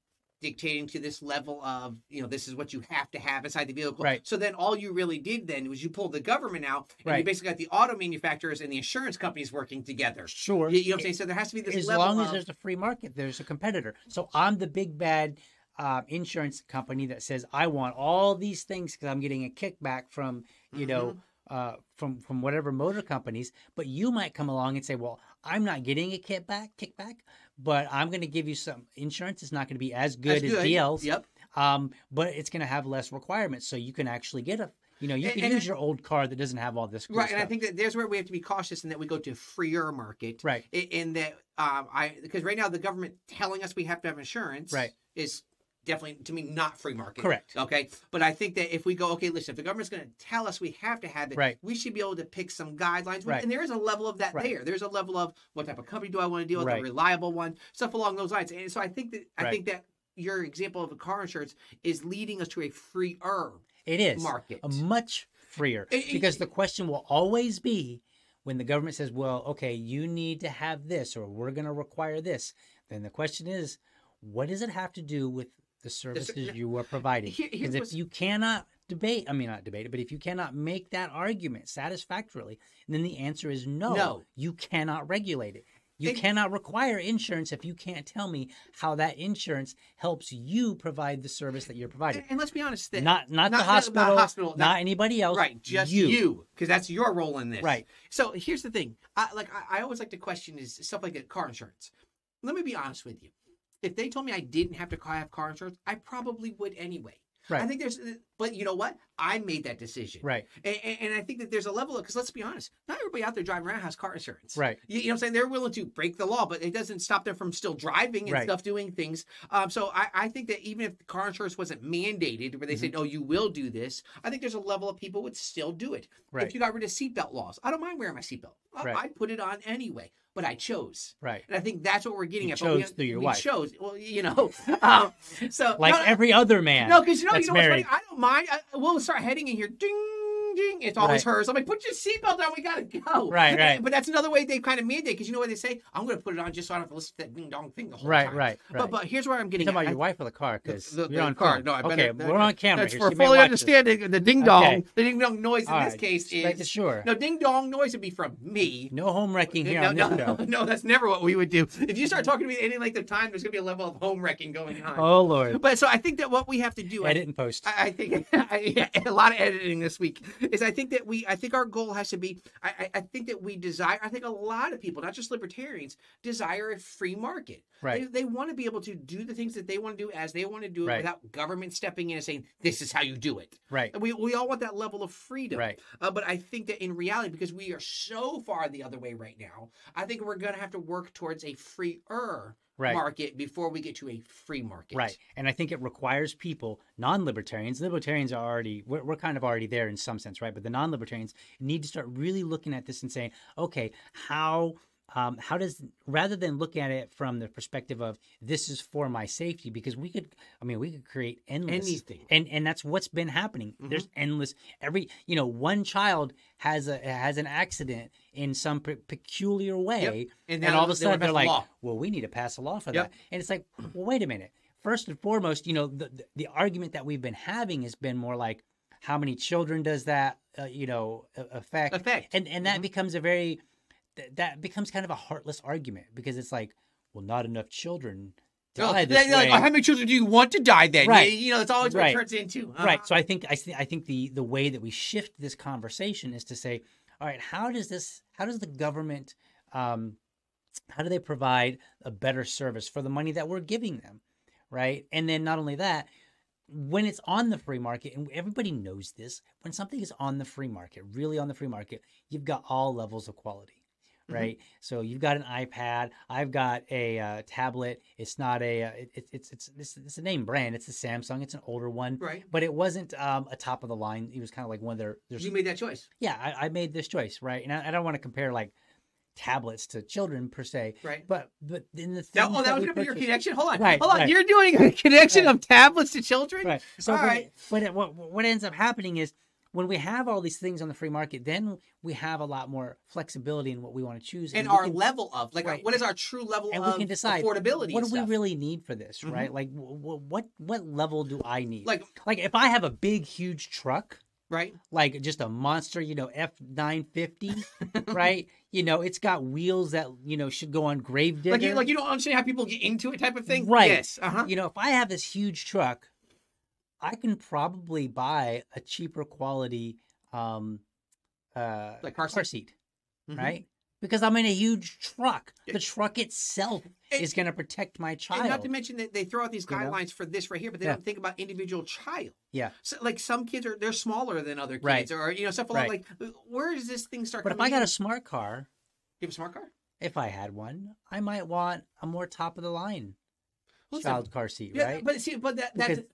dictating to this level of, you know, this is what you have to have inside the vehicle. Right. So then all you really did then was you pulled the government out, and right. you basically got the auto manufacturers and the insurance companies working together. Sure. You, you know what I'm saying? So there has to be this as level As long as of... there's a free market, there's a competitor. So I'm the big bad uh, insurance company that says, I want all these things because I'm getting a kickback from, you mm-hmm. know, uh, from, from whatever motor companies. But you might come along and say, well, I'm not getting a kickback, kickback, but I'm going to give you some insurance. It's not going to be as good as, as good. D L's, yep. um, but it's going to have less requirements. So you can actually get a, you know, you and, can and use I, your old car that doesn't have all this cool right, stuff. Right, and I think that there's where we have to be cautious in that we go to a freer market. Right. In that, um, I because right now the government telling us we have to have insurance right. is definitely, to me, not free market. Correct. Okay? But I think that if we go, okay, listen, if the government's going to tell us we have to have it, right. we should be able to pick some guidelines. Right. And there is a level of that right. there. There's a level of what type of company do I want to deal with, right. a reliable one, stuff along those lines. And so I think that I right. think that your example of a car insurance is leading us to a freer it is market. A much freer. It, it, because it, the question will always be, when the government says, well, okay, you need to have this, or we're going to require this, then the question is, what does it have to do with the services you are providing? Because if you cannot debate, I mean, not debate it, but if you cannot make that argument satisfactorily, then the answer is no, no. you cannot regulate it. You cannot require insurance if you can't tell me how that insurance helps you provide the service that you're providing. And, and let's be honest, that not not, not the hospital, not, hospital, not, not anybody else, right? Just you, because that's your role in this, right? So here's the thing: I, like I, I always like to question is stuff like car insurance. Let me be honest with you: if they told me I didn't have to have car insurance, I probably would anyway. Right. I think there's, but you know what? I made that decision. Right. And, and I think that there's a level of, because let's be honest, not everybody out there driving around has car insurance. Right. You, you know what I'm saying? They're willing to break the law, but it doesn't stop them from still driving and right. stuff, doing things. Um, so I, I think that even if the car insurance wasn't mandated, where they mm-hmm. said, oh, you will do this, I think there's a level of people would still do it. Right. If you got rid of seatbelt laws, I don't mind wearing my seatbelt. Right. I'd put it on anyway. But I chose. Right. And I think that's what we're getting you at. Chose we, through your we wife. chose. Well, you know. Um, so Like no, every other man. No, because you know, you know what's funny? I don't mind. I, we'll start heading in here. Ding, ding. It's always right. hers. I'm like, put your seatbelt on. We got to go. Right, right. And, but that's another way they kind of mandate. Because you know what they say? I'm going to put it on just so I don't have to listen to that ding-dong thing the whole right, time. Right, right, right. But, but here's where I'm getting You're talking at. about your I, wife or the car? Because the, the, you're on car. No, I okay, better, we're on camera. That's here. For fully understanding the ding-dong. Okay. The ding-dong noise in this case is. Sure. No, ding-dong noise would be from me. No home wrecking here. No, no, no, that's never what we would do. If you start talking to me at any length of time, there's going to be a level of home wrecking going on. Oh, Lord. But so I think that what we have to do. Edit and post. I, I think I, yeah, a lot of editing this week is I think that we, I think our goal has to be, I, I think that we desire, I think a lot of people, not just libertarians, desire a free market. Right. They, they want to be able to do the things that they want to do as they want to do it right. without government stepping in and saying, this is how you do it. Right. We, we all want that level of freedom. Right. Uh, but I think that in reality, because we are so far the other way right now, I think we're going to have to work towards a freer right. market before we get to a free market. Right. And I think it requires people, non-libertarians, libertarians are already, we're, we're kind of already there in some sense, right? But the non-libertarians need to start really looking at this and saying, okay, how... Um, how does, rather than look at it from the perspective of this is for my safety, because we could, I mean, we could create endless. Anything. And, and that's what's been happening. Mm-hmm. There's endless, every, you know, one child has a, has an accident in some pe peculiar way. Yep. And, and all of a sudden they're like, law. well, we need to pass a law for yep. that. And it's like, well, wait a minute. First and foremost, you know, the, the, the argument that we've been having has been more like, how many children does that, uh, you know, affect? Affect. And, and that mm-hmm. becomes a very... that becomes kind of a heartless argument because it's like, well, not enough children die oh, this way. Like, oh, how many children do you want to die then? Right. You, you know, that's always what right. it turns into. Uh-huh. Right. So I think I, th I think the the way that we shift this conversation is to say, all right, how does this? How does the government? Um, how do they provide a better service for the money that we're giving them, right? And then not only that. When it's on the free market, and everybody knows this, when something is on the free market, really on the free market, you've got all levels of quality. Right. Mm-hmm. So you've got an iPad. I've got a uh, tablet. It's not a, uh, it, it's, it's, it's, it's a name brand. It's a Samsung. It's an older one. Right. But it wasn't um, a top of the line. It was kind of like one of their. their you made that choice. Yeah. I, I made this choice. Right. And I, I don't want to compare like tablets to children per se. Right. But, but in the thing. Oh, that, that was going to be your connection. Hold on. Right, Hold on. Right. You're doing a connection right. of tablets to children. Right. So all but, right. But it, what, what ends up happening is, when we have all these things on the free market, then we have a lot more flexibility in what we want to choose. And, and our can, level of, like, right. our, what is our true level and of we can decide, affordability? What do stuff? we really need for this, right? Mm-hmm. Like, what what level do I need? Like, like if I have a big, huge truck, right? Like just a monster, you know, F nine fifty, right? You know, it's got wheels that, you know, should go on grave diggers. Like you, like you don't understand how people get into it type of thing? Right. Yes. Uh-huh. You know, if I have this huge truck, I can probably buy a cheaper quality um, uh, like car seat, car seat mm-hmm. right? Because I'm in a huge truck. The truck itself it, is going to protect my child. And not to mention that they throw out these guidelines you know? for this right here, but they yeah. don't think about individual child. Yeah. So, like some kids are, they're smaller than other kids right. or, you know, stuff along right. like, where does this thing start? But if I got in? a smart car. You have a smart car? If I had one, I might want a more top of the line Listen, child car seat, yeah, right? But see, but that, that's... Because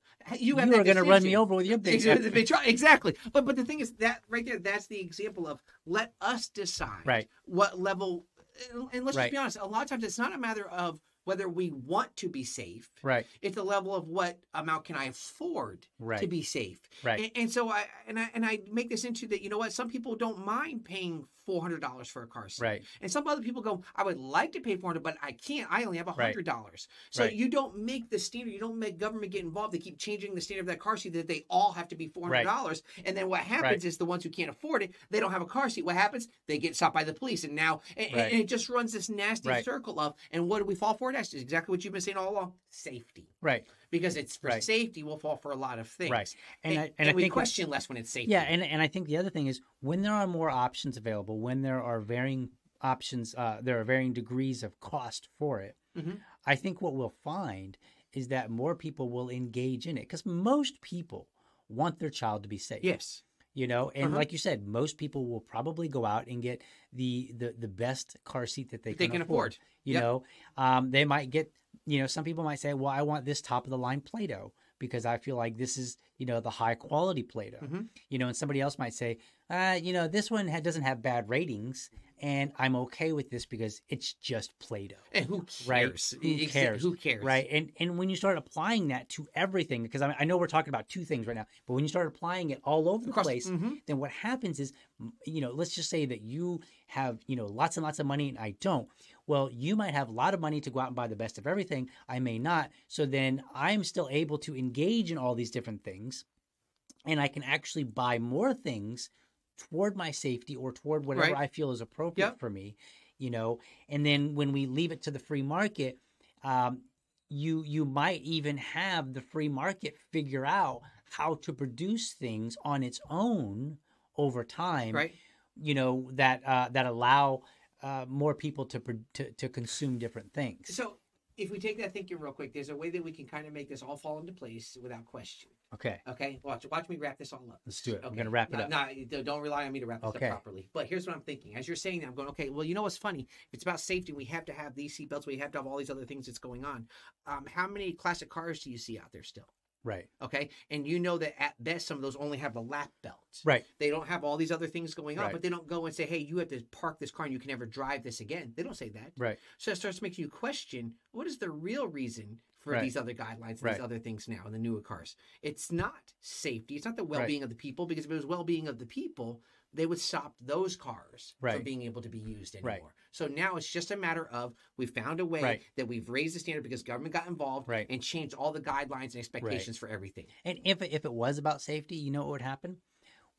You, have you that are going to run me over with your big truck. Exactly. But but the thing is that right there, that's the example of let us decide right. what level. And, and let's right. just be honest. A lot of times it's not a matter of whether we want to be safe. Right. It's the level of what amount can I afford right. to be safe. Right. And, and so I and I and I make this into that. You know what? Some people don't mind paying four hundred dollars for a car seat. Right. And some other people go, I would like to pay four hundred dollars, but I can't. I only have one hundred dollars. Right. So right. you don't make the standard. You don't make government get involved. They keep changing the standard of that car seat that they all have to be four hundred dollars. Right. And then what happens right. is the ones who can't afford it, they don't have a car seat. What happens? They get stopped by the police. And now and, right. and it just runs this nasty right. circle of, and what do we fall for? That's exactly what you've been saying all along. Safety. Right. Because it's for right. safety, we'll fall for a lot of things. Right. And, and, I, and, and I we think question less when it's safety. Yeah. And, and I think the other thing is when there are more options available, when there are varying options, uh, there are varying degrees of cost for it. Mm-hmm. I think what we'll find is that more people will engage in it because most people want their child to be safe. Yes. You know, and uh-huh. like you said, most people will probably go out and get the the, the best car seat that they, they can, can afford. afford. You yep. know, um, they might get, you know, some people might say, well, I want this top of the line Play-Doh because I feel like this is, you know, the high quality Play-Doh. Mm-hmm. You know, and somebody else might say, uh, you know, this one ha- doesn't have bad ratings. And I'm okay with this because it's just Play-Doh. And who cares? Right? Who cares? Who cares? Right. And and when you start applying that to everything, because I, mean, I know we're talking about two things right now, but when you start applying it all over the Across, place, mm-hmm. then what happens is, you know, let's just say that you have, you know, lots and lots of money and I don't. Well, you might have a lot of money to go out and buy the best of everything. I may not. So then I'm still able to engage in all these different things and I can actually buy more things toward my safety or toward whatever right. I feel is appropriate yep. for me, you know, and then when we leave it to the free market, um, you, you might even have the free market figure out how to produce things on its own over time, right. you know, that, uh, that allow, uh, more people to, to, to consume different things. So if we take that thinking real quick, there's a way that we can kind of make this all fall into place without question. Okay. Okay. Watch Watch me wrap this all up. Let's do it. Okay. I'm going to wrap it no, up. No, don't rely on me to wrap this okay. up properly. But here's what I'm thinking. As you're saying that, I'm going, okay, well, you know what's funny? If it's about safety, we have to have these seatbelts. We have to have all these other things that's going on. Um, how many classic cars do you see out there still? Right. Okay. And you know that at best, some of those only have the lap belt. Right. They don't have all these other things going on, right. but they don't go and say, hey, you have to park this car and you can never drive this again. They don't say that. Right. So it starts making you question, what is the real reason for right. these other guidelines and right. these other things now in the newer cars? It's not safety. It's not the well-being right. of the people, because if it was well-being of the people, they would stop those cars right. from being able to be used anymore. Right. So now it's just a matter of we found a way right. that we've raised the standard because government got involved right. and changed all the guidelines and expectations right. for everything. And if, if it was about safety, you know what would happen?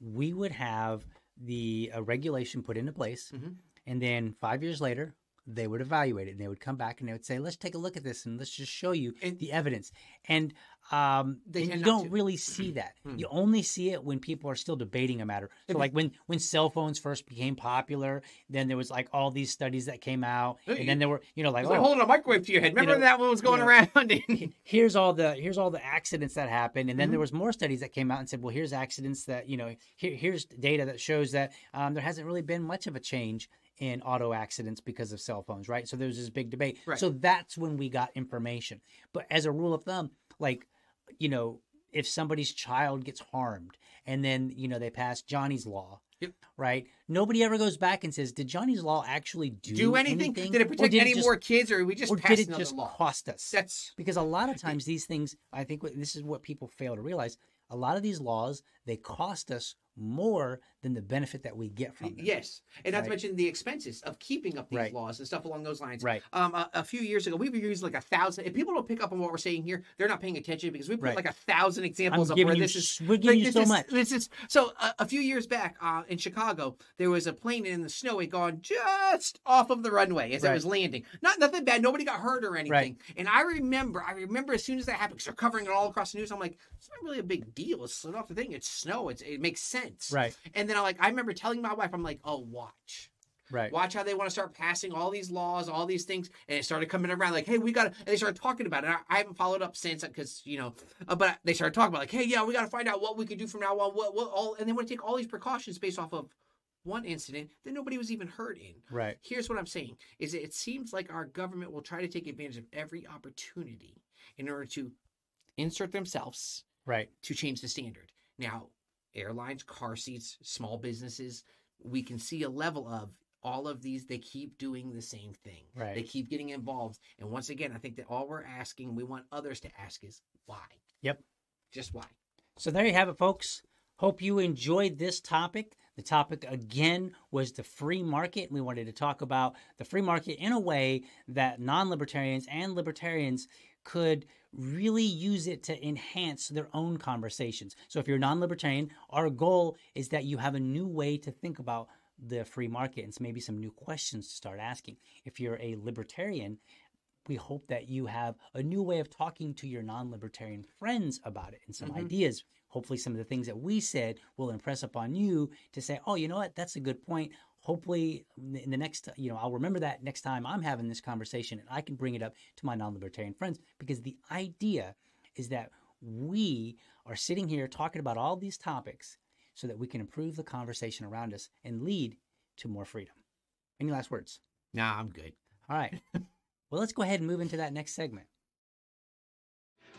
We would have the uh, regulation put into place, mm-hmm. and then five years later, they would evaluate it, and they would come back, and they would say, let's take a look at this, and let's just show you and, the evidence. And um, they and you don't to. really see that. Mm-hmm. You only see it when people are still debating a matter. So mm-hmm. like when, when cell phones first became popular, then there was like all these studies that came out, and then there were, you know, like, oh, like holding a microwave to your head. Remember you know, that one was going you know, around? And here's all the here's all the accidents that happened. And then mm-hmm. there was more studies that came out and said, well, here's accidents that, you know, here, here's data that shows that um, there hasn't really been much of a change in auto accidents because of cell phones, right? So there was this big debate. Right. So that's when we got information. But as a rule of thumb, like, you know, if somebody's child gets harmed and then, you know, they pass Johnny's Law, yep. right? Nobody ever goes back and says, did Johnny's Law actually do, do anything? anything? Did it protect did any it just, more kids, or we just passed another law? Or did it just law? cost us? That's... Because a lot of times these things, I think what, this is what people fail to realize, a lot of these laws, they cost us more than the benefit that we get from them. Yes. And not right. to mention the expenses of keeping up these right. laws and stuff along those lines. Right. Um, a, a few years ago, we were using like a thousand. If people don't pick up on what we're saying here, they're not paying attention, because we put right. like a thousand examples I'm of where you, this is. We're giving like, you so is, much. This is, so uh, a few years back uh, in Chicago, there was a plane in the snow. It gone just off of the runway as right. it was landing. Not nothing bad. Nobody got hurt or anything. Right. And I remember, I remember as soon as that happened, because they're covering it all across the news, I'm like, it's not really a big deal. It slid off the thing. It's snow. It's, it makes sense. Right. And then I like I remember telling my wife, I'm like, oh, watch. Right. Watch how they want to start passing all these laws, all these things. And it started coming around like, hey, we got to, and they started talking about it. I, I haven't followed up since, because, you know, uh, but they started talking about like, hey, yeah, we got to find out what we could do from now on. What, what, all, and they want to take all these precautions based off of one incident that nobody was even hurt in. Right. Here's what I'm saying is it seems like our government will try to take advantage of every opportunity in order to insert themselves. Right. To change the standard. Now, airlines, car seats, small businesses, we can see a level of all of these. They keep doing the same thing. Right. They keep getting involved. And once again, I think that all we're asking, we want others to ask, is why? Yep. Just why? So there you have it, folks. Hope you enjoyed this topic. The topic again was the free market. We wanted to talk about the free market in a way that non-libertarians and libertarians could really use it to enhance their own conversations. So if you're non-libertarian, our goal is that you have a new way to think about the free market and maybe some new questions to start asking. If you're a libertarian, we hope that you have a new way of talking to your non-libertarian friends about it and some mm-hmm. ideas. Hopefully some of the things that we said will impress upon you to say, oh, you know what, that's a good point. Hopefully in the next, you know, I'll remember that next time I'm having this conversation and I can bring it up to my non-libertarian friends, because the idea is that we are sitting here talking about all these topics so that we can improve the conversation around us and lead to more freedom. Any last words? Nah, I'm good. All right. Well, let's go ahead and move into that next segment.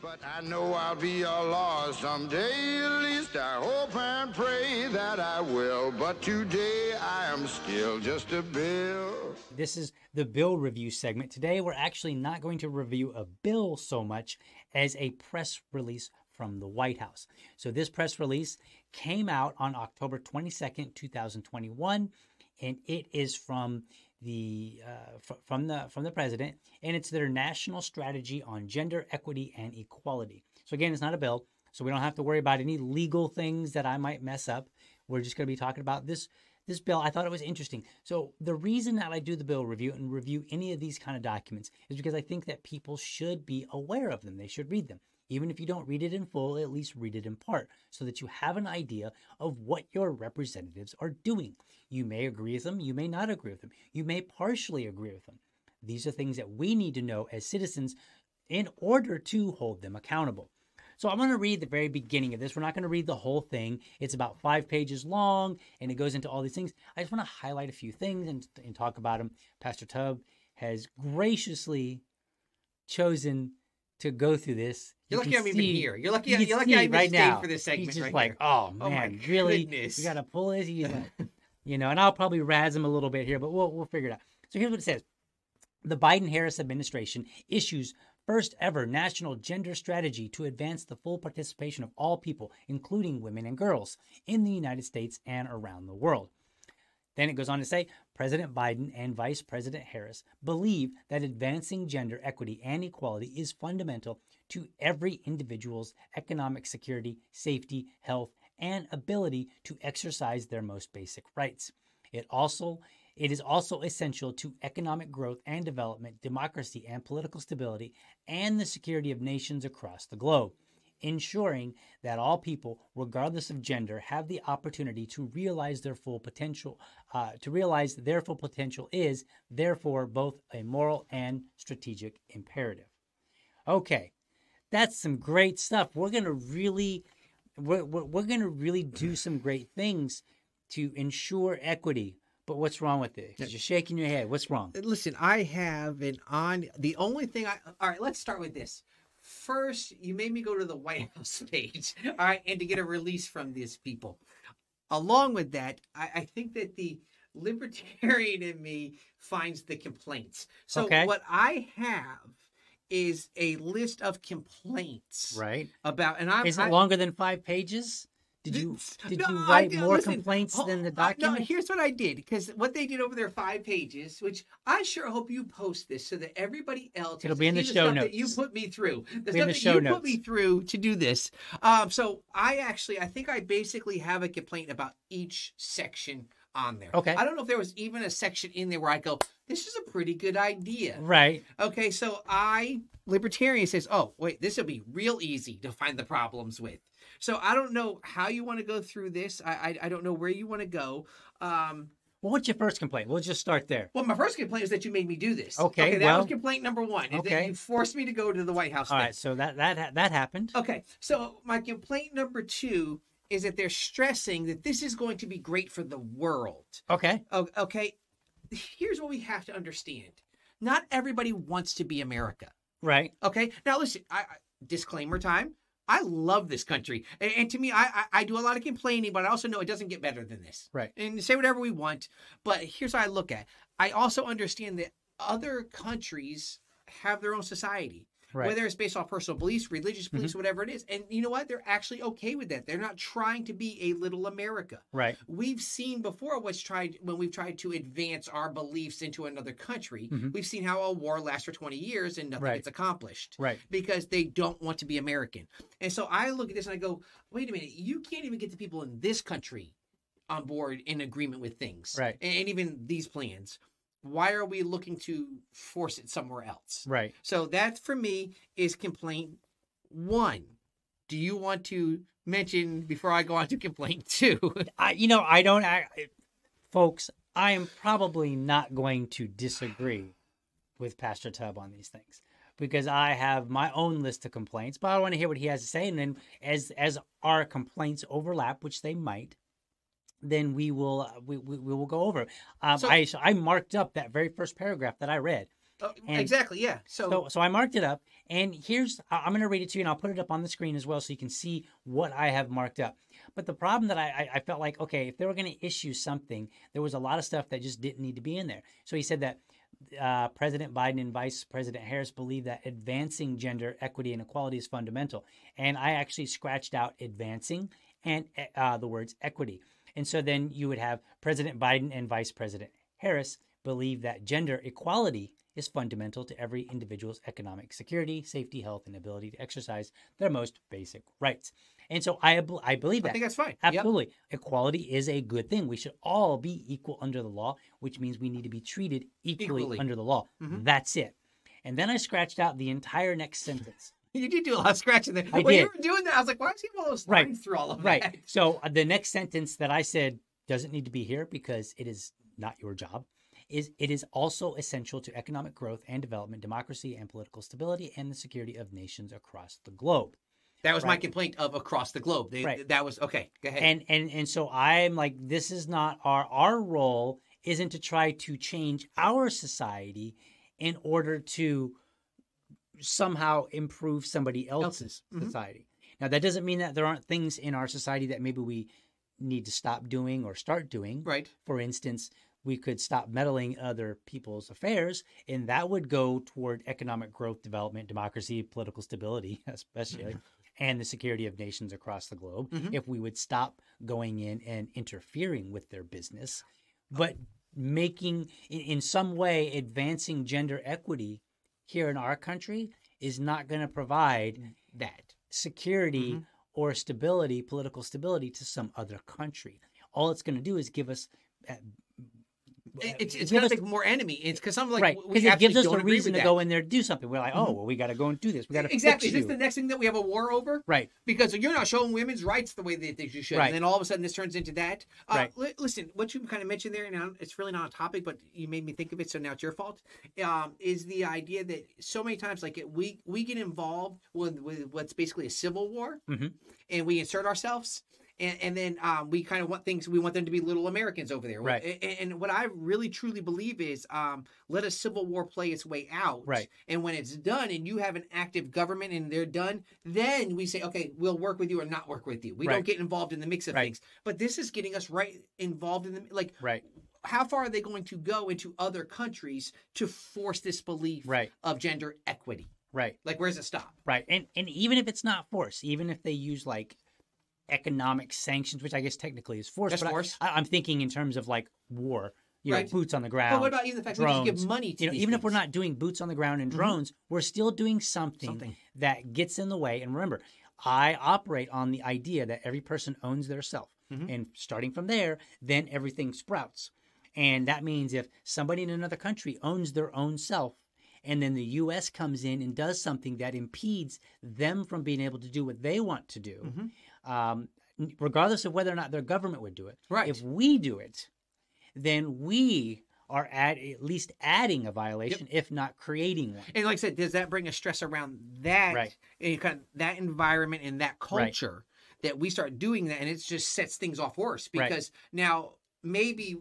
But I know I'll be a law someday, at least I hope and pray that I will. But today I am still just a bill. This is the bill review segment. Today we're actually not going to review a bill so much as a press release from the White House. So this press release came out on October twenty-second, two thousand twenty-one, and it is from the uh, f from the from the president, and it's their national strategy on gender equity and equality. So again, it's not a bill, so we don't have to worry about any legal things that I might mess up. We're just going to be talking about this this bill. I thought it was interesting. So the reason that I do the bill review and review any of these kind of documents is because I think that people should be aware of them. They should read them. Even if you don't read it in full, at least read it in part so that you have an idea of what your representatives are doing. You may agree with them. You may not agree with them. You may partially agree with them. These are things that we need to know as citizens in order to hold them accountable. So I'm going to read the very beginning of this. We're not going to read the whole thing. It's about five pages long, and it goes into all these things. I just want to highlight a few things and, and talk about them. Pastor Tubb has graciously chosen to go through this. You're lucky I'm even here. You're lucky you're lucky I'm even staying for this segment right now. He's just like, oh man, really? We got to pull this? He's like, you know, and I'll probably razz him a little bit here, but we'll, we'll figure it out. So here's what it says. The Biden-Harris administration issues first ever national gender strategy to advance the full participation of all people, including women and girls, in the United States and around the world. Then it goes on to say, President Biden and Vice President Harris believe that advancing gender equity and equality is fundamental to every individual's economic security, safety, health, and ability to exercise their most basic rights. It also, it is also essential to economic growth and development, democracy and political stability, and the security of nations across the globe. Ensuring that all people, regardless of gender, have the opportunity to realize their full potential, uh, to realize their full potential is, therefore, both a moral and strategic imperative. Okay, that's some great stuff. We're gonna really, we're, we're gonna really do some great things to ensure equity. But what's wrong with it? Because you're shaking your head. What's wrong? Listen, I have an on. The only thing I. All right, let's start with this. First, you made me go to the White House page, all right, and to get a release from these people. Along with that, I, I think that the libertarian in me finds the complaints. So okay. What I have is a list of complaints, right? About and I'm is it I, longer than five pages? Did you did no, you write did, more listen, complaints oh, than the document? No, here's what I did, because what they did over their five pages, which I sure hope you post this so that everybody else it'll be in the show the notes that you put me through. The stuff the that you notes. put me through to do this. Um, so I actually, I think I basically have a complaint about each section on there. Okay. I don't know if there was even a section in there where I go, this is a pretty good idea. Right. Okay. So I libertarian says, oh wait, this will be real easy to find the problems with. So I don't know how you want to go through this. I I, I don't know where you want to go. Um, well, what's your first complaint? We'll just start there. Well, my first complaint is that you made me do this. Okay, okay that well, was complaint number one. Okay. That you forced me to go to the White House. All thing. right, so that that that happened. Okay, so my complaint number two is that they're stressing that this is going to be great for the world. Okay. Okay. Here's what we have to understand: not everybody wants to be America. Right. Okay. Now listen. I, I disclaimer time. I love this country. And, and to me, I, I I do a lot of complaining, but I also know it doesn't get better than this. Right. And say whatever we want. But here's how I look at it. I also understand that other countries have their own society. right. whether it's based off personal beliefs, religious beliefs, mm-hmm. whatever it is. And you know what? They're actually okay with that. They're not trying to be a little America. Right. We've seen before what's tried when we've tried to advance our beliefs into another country. Mm-hmm. We've seen how a war lasts for twenty years and nothing right. gets accomplished. Right. Because they don't want to be American. And so I look at this and I go, wait a minute, you can't even get the people in this country on board in agreement with things. Right. And even these plans. Why are we looking to force it somewhere else? Right. So that, for me, is complaint one. Do you want to mention before I go on to complaint two? I, you know, I don't, I, folks, I am probably not going to disagree with Pastor Tubb on these things because I have my own list of complaints, but I want to hear what he has to say. And then as, as our complaints overlap, which they might, then we will we, we will go over. Um, so, I so I marked up that very first paragraph that I read. Uh, exactly, yeah. So, so so I marked it up, and here's I'm going to read it to you, and I'll put it up on the screen as well, so you can see what I have marked up. But the problem that I I felt like, okay, if they were going to issue something, there was a lot of stuff that just didn't need to be in there. So he said that uh, President Biden and Vice President Harris believe that advancing gender equity and equality is fundamental, and I actually scratched out advancing and uh, the words equity. And so then you would have President Biden and Vice President Harris believe that gender equality is fundamental to every individual's economic security, safety, health, and ability to exercise their most basic rights. And so I, I believe that. I think that's fine. Absolutely. Yep. Equality is a good thing. We should all be equal under the law, which means we need to be treated equally, equally. under the law. Mm-hmm. That's it. And then I scratched out the entire next sentence. You did do a lot of scratching there. I when did. you were doing that, I was like, why is he almost running through all of right. that? Right. So uh, the next sentence that I said doesn't need to be here because it is not your job is it is also essential to economic growth and development, democracy and political stability, and the security of nations across the globe. That was right. my complaint of across the globe. They, right. That was, okay, go ahead. And, and, and so I'm like, this is not our, our role isn't to try to change our society in order to somehow improve somebody else's, else's. Mm-hmm. society. Now, that doesn't mean that there aren't things in our society that maybe we need to stop doing or start doing. Right. For instance, we could stop meddling other people's affairs, and that would go toward economic growth, development, democracy, political stability, especially, mm-hmm. and the security of nations across the globe, mm-hmm. if we would stop going in and interfering with their business. But making, in some way, advancing gender equity here in our country is not going to provide that security mm-hmm. or stability, political stability to some other country. All it's going to do is give us uh, it's, it's going to make more enemy. It's because I'm like, right. we it gives us a reason to that. go in there and do something. We're like, oh, mm-hmm. well, we got to go and do this. We got to exactly. Fix you. Is this the next thing that we have a war over? Right. Because you're not showing women's rights the way that they should. Right. And then all of a sudden, this turns into that. Uh, right. li listen, what you kind of mentioned there, and it's really not a topic, but you made me think of it, so now it's your fault. Um, is the idea that so many times, like it, we we get involved with, with what's basically a civil war, mm-hmm. and we insert ourselves. And, and then um, we kind of want things, we want them to be little Americans over there. Right. And, and what I really truly believe is um, let a civil war play its way out. Right. And when it's done and you have an active government and they're done, then we say, okay, we'll work with you or not work with you. We right. don't get involved in the mix of right. things. But this is getting us right involved in the, like, right. how far are they going to go into other countries to force this belief right. of gender equity? Right. Like, where does it stop? Right. And, and even if it's not force, even if they use like, economic sanctions, which I guess technically is force. That's but force. I, I'm thinking in terms of like war, you right. know, boots on the ground. But what about even the fact drones, that we just give money to you know, even things. If we're not doing boots on the ground and drones, mm-hmm. we're still doing something, something that gets in the way. And remember, I operate on the idea that every person owns their self. Mm-hmm. And starting from there, then everything sprouts. And that means if somebody in another country owns their own self, and then the U S comes in and does something that impedes them from being able to do what they want to do, mm-hmm. Um, regardless of whether or not their government would do it. Right. If we do it, then we are at, at least adding a violation, yep. if not creating one. And like I said, does that bring a stress around that, right. and kind of that environment and that culture right. that we start doing that, and it just sets things off worse? Because right. now maybe...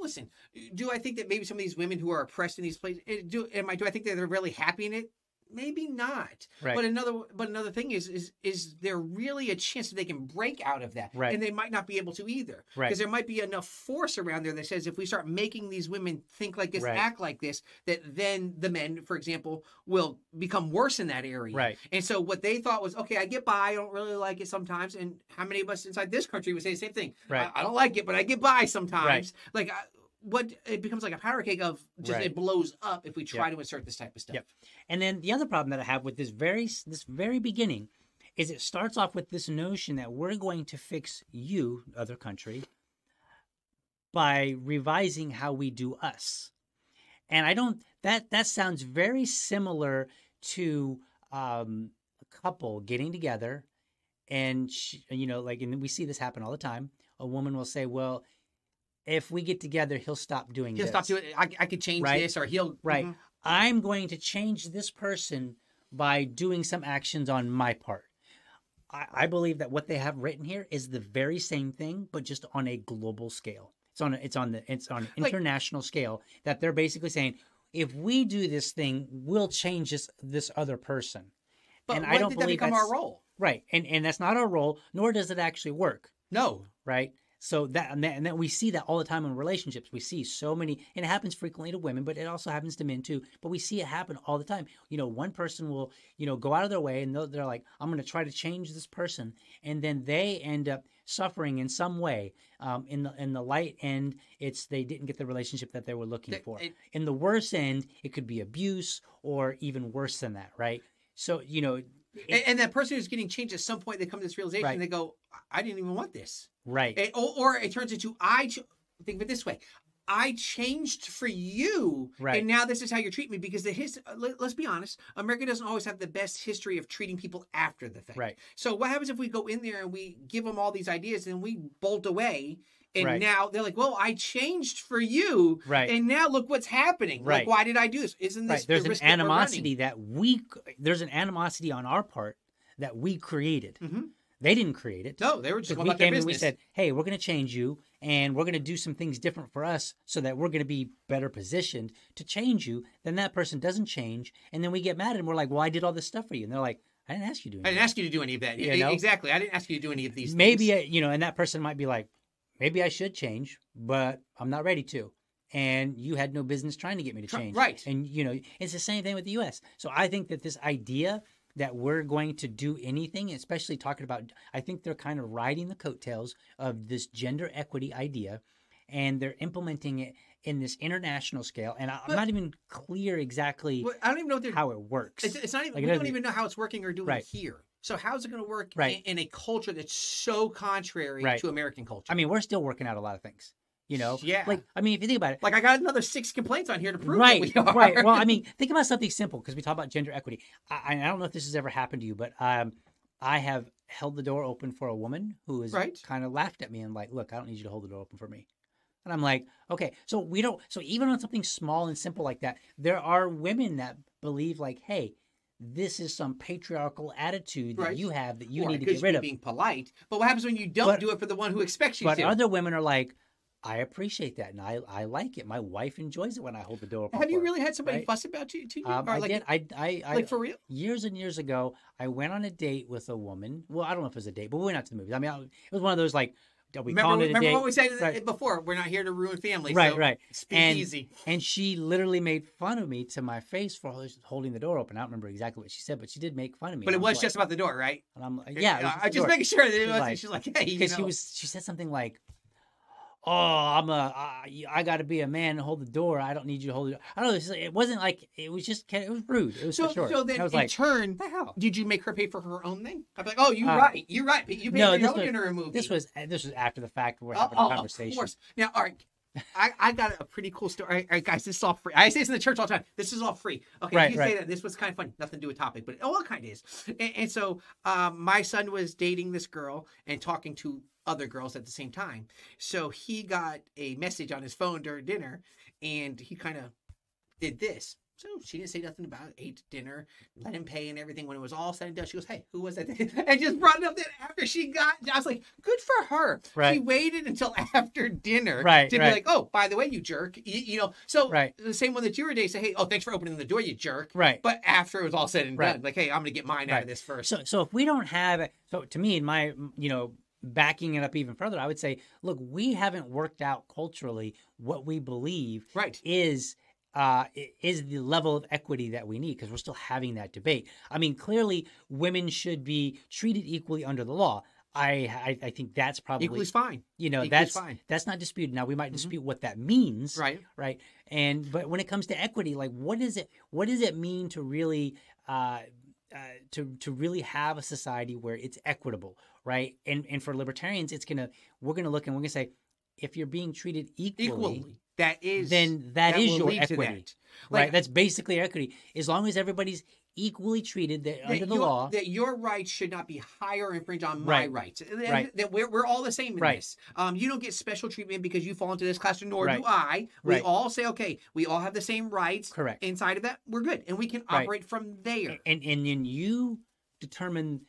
Listen, do I think that maybe some of these women who are oppressed in these places, do, am I, do I think that they're really happy in it? maybe not. Right. But another but another thing is is is there really a chance that they can break out of that? Right. And they might not be able to either. Because right. there might be enough force around there that says if we start making these women think like this, right. act like this, that then the men, for example, will become worse in that area. Right. And so what they thought was, okay, I get by, I don't really like it sometimes. And how many of us inside this country would say the same thing? Right. I, I don't like it, but I get by sometimes. Right. Like I, What it becomes like a powder cake of just right. it blows up if we try yep. to insert this type of stuff. Yep. And then the other problem that I have with this very this very beginning is it starts off with this notion that we're going to fix you, other country, by revising how we do us. And I don't that that sounds very similar to um, a couple getting together, and she, you know, like, and we see this happen all the time. A woman will say, "Well, if we get together, he'll stop doing he'll this. He'll stop doing it. I, I could change right? this or he'll... Right. Mm-hmm. I'm going to change this person by doing some actions on my part. I, I believe that what they have written here is the very same thing, but just on a global scale. It's on a, it's on the it's on an international like, scale that they're basically saying, if we do this thing, we'll change this, this other person. But and I don't did believe that become that's, our role? Right. And, and that's not our role, nor does it actually work. No. Right? So that and, that and that we see that all the time in relationships. We see so many, and it happens frequently to women, but it also happens to men too. But we see it happen all the time. You know, one person will, you know, go out of their way and they're like, I'm going to try to change this person. And then they end up suffering in some way. Um, in the in the light end, it's they didn't get the relationship that they were looking it, for. It, in the worse end, it could be abuse or even worse than that, right? So, you know. It, and that person who's getting changed, at some point they come to this realization right. and they go, I didn't even want this. Right. It, or, or it turns into, I ch- think of it this way. I changed for you, right. and now this is how you treat me. Because the his, let, let's be honest, America doesn't always have the best history of treating people after the fact. Right. So what happens if we go in there and we give them all these ideas and we bolt away, and right. now they're like, well, I changed for you, right. and now look what's happening. Right. Like, why did I do this? Isn't this right. there's the an risk animosity that, that we there's an animosity on our part that we created. Mm-hmm. They didn't create it. No, they were just going about their business. We said, hey, we're going to change you, and we're going to do some things different for us so that we're going to be better positioned to change you. Then that person doesn't change, and then we get mad, and we're like, well, I did all this stuff for you. And they're like, I didn't ask you to do any of that. I didn't ask you to do any of that. You know? Exactly. I didn't ask you to do any of these maybe, things. Maybe, you know, and that person might be like, maybe I should change, but I'm not ready to. And you had no business trying to get me to change. Right. And, you know, it's the same thing with the U S So I think that this idea that we're going to do anything, especially talking about, I think they're kind of riding the coattails of this gender equity idea, and they're implementing it in this international scale. And I'm but, not even clear exactly well, I don't even know they're, how it works. It's, it's not even, like, we it don't even know how it's working or doing right. it here. So how's it going to work right. in, in a culture that's so contrary right. to American culture? I mean, we're still working out a lot of things. You know, yeah. Like, I mean, if you think about it, like I got another six complaints on here to prove right, that we are. Right. Well, I mean, think about something simple because we talk about gender equity. I, I don't know if this has ever happened to you, but um, I have held the door open for a woman who has right. kind of laughed at me and like, look, I don't need you to hold the door open for me. And I'm like, okay, so we don't. So even on something small and simple like that, there are women that believe like, hey, this is some patriarchal attitude that right. you have that you or need to get rid of. Being polite, but what happens when you don't but, do it for the one who expects you but to? But other women are like, I appreciate that, and I, I like it. My wife enjoys it when I hold the door open. Have you really had somebody right? fuss about you? To you? Um, I like, did. I, I, I, like for real? Years and years ago, I went on a date with a woman. Well, I don't know if it was a date, but we went out to the movies. I mean, I, it was one of those like, are we remember, calling it a remember date? Remember what we said right. before? We're not here to ruin families. Right, so right. Speak and, easy. And she literally made fun of me to my face for holding the door open. I don't remember exactly what she said, but she did make fun of me. But it was, was just like, about the door, right? And I'm like, yeah. It was just I'm just door. making sure that it was. Like, she's like, hey, you know. Because she was. She said something like, oh, I'm a, I, I got to be a man and hold the door. I don't need you to hold it. I don't know. It wasn't like, it was just, it was rude. It was so, for sure. So then and I was in like, turn, the hell? Did you make her pay for her own thing? I'd be like, oh, you're uh, right. You're right. You paid no, for your own dinner and movie. This was, this was after the fact we're oh, having oh, a conversation. Of course. Now, all right. I, I got a pretty cool story. All right, all right, guys, this is all free. I say this in the church all the time. This is all free. Okay, right, you right. say that. This was kind of funny. Nothing to do with topic, but it all kind of is. And, and so um, my son was dating this girl and talking to other girls at the same time. So he got a message on his phone during dinner, and he kind of did this. So she didn't say nothing about it, ate dinner, let him pay and everything. When it was all said and done, she goes, hey, who was that? And just brought it up that after she got, I was like, good for her. Right. She waited until after dinner right, to right. be like, oh, by the way, you jerk. You, you know, so right. the same one that you were today, say, hey, oh, thanks for opening the door, you jerk. Right. But after it was all said and right. done, like, hey, I'm going to get mine right. out of this first. So, so if we don't have, so to me, in my, you know, backing it up even further, I would say, look, we haven't worked out culturally what we believe right. is uh, is the level of equity that we need, because we're still having that debate. I mean, clearly, women should be treated equally under the law. I I, I think that's probably equally fine. You know, equally that's fine. That's not disputed. Now we might dispute mm-hmm. what that means, right? Right. And but when it comes to equity, like what is it? What does it mean to really uh, uh, to to really have a society where it's equitable? Right. And and for libertarians, it's going to we're going to look and we're going to say, if you're being treated equally, equally. that is, then that, that is your equity. That. Like, right. That's basically equity. As long as everybody's equally treated that that under the your, law. That your rights should not be higher infringe on my right. rights. That, right. that we're, we're all the same in right. this. Um, you don't get special treatment because you fall into this class, nor right. do I. We right. all say, okay, we all have the same rights. Correct. Inside of that, we're good. And we can operate right. from there. And, and then you determine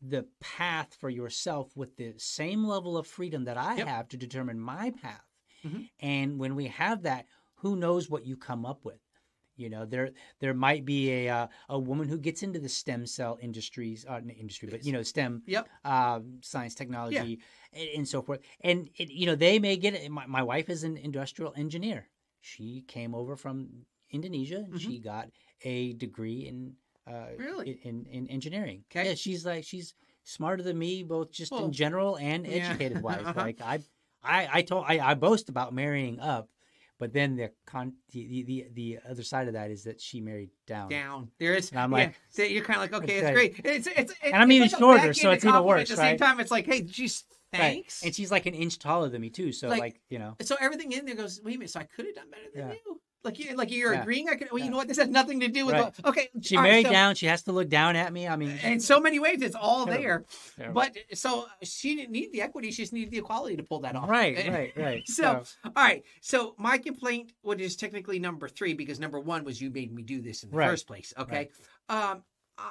the path for yourself with the same level of freedom that I yep. have to determine my path. Mm-hmm. And when we have that, who knows what you come up with? You know, there there might be a uh, a woman who gets into the stem cell industries, uh, industry, but you know, STEM, yep. uh, science, technology, yeah. and, and so forth. And it, you know, they may get it. My, my wife is an industrial engineer. She came over from Indonesia. Mm-hmm. She got a degree in uh, really in, in engineering. Okay, yeah, she's like she's smarter than me, both just well, in general and yeah. educated wise. uh-huh. Like I. I I, told, I I boast about marrying up, but then the, con, the the the other side of that is that she married down. Down. There is. And I'm like, yeah. so you're kind of like, okay, it's great. It's it's. it's and I'm it's even like shorter, so it's even worse. At the right? same time, it's like, hey, she's thanks. Right. And she's like an inch taller than me too, so like, like you know. So everything in there goes, wait a minute. So I could have done better than yeah. you. Like you, like you're yeah. agreeing. I could. Well, yeah. you know what? This has nothing to do with. Right. The, okay. She married right, so, down. She has to look down at me. I mean, in so many ways, it's all terrible, there. Terrible. But so she didn't need the equity. She just needed the equality to pull that off. Right. And, right. Right. So, so all right. So my complaint, which is technically number three, because number one was you made me do this in the right. first place. Okay. Right. Um, uh,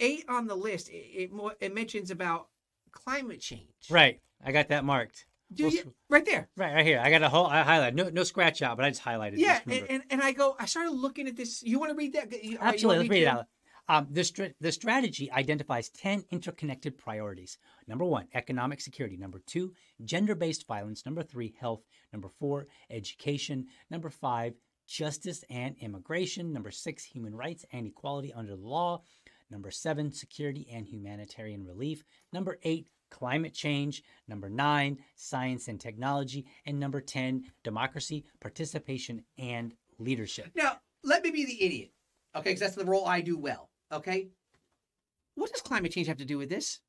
eight on the list. It, it it mentions about climate change. Right. I got that marked. Do we'll, you, right there. Right, right here. I got a whole I highlight. No no scratch out, but I just highlighted it. Yeah, and, and, and I go, I started looking at this. You want to read that? You, Absolutely. Let's read it out. Um, the, st- the strategy identifies ten interconnected priorities. Number one, economic security. Number two, gender-based violence. Number three, health. Number four, education. Number five, justice and immigration. Number six, human rights and equality under the law. Number seven, security and humanitarian relief. Number eight, climate change. Number nine, science and technology. And number ten, democracy, participation, and leadership. Now, let me be the idiot, okay? Because that's the role I do well, okay? What does climate change have to do with this?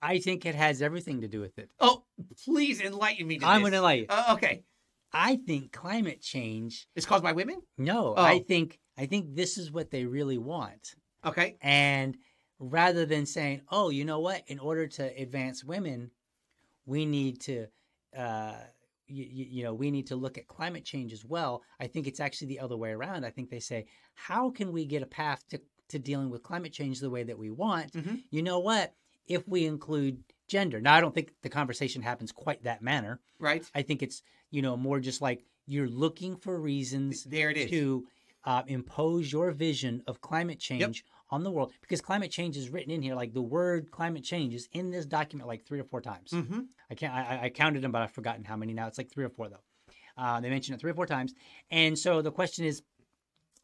I think it has everything to do with it. Oh, please enlighten me to I'm this. I'm going to enlighten you. Uh, okay. I think climate change... It's caused by women? No. Oh. I think I think this is what they really want. Okay. And... rather than saying, oh, you know what? In order to advance women, we need to, uh, you, you know, we need to look at climate change as well. I think it's actually the other way around. I think they say, how can we get a path to, to dealing with climate change the way that we want? Mm-hmm. You know what? If we include gender. Now, I don't think the conversation happens quite that manner. Right. I think it's, you know, more just like you're looking for reasons there it is. to uh, impose your vision of climate change yep. on the world, because climate change is written in here. Like the word climate change is in this document like three or four times. Mm-hmm. I can't, I, I counted them, but I've forgotten how many now. It's like three or four though. Uh, they mentioned it three or four times. And so the question is,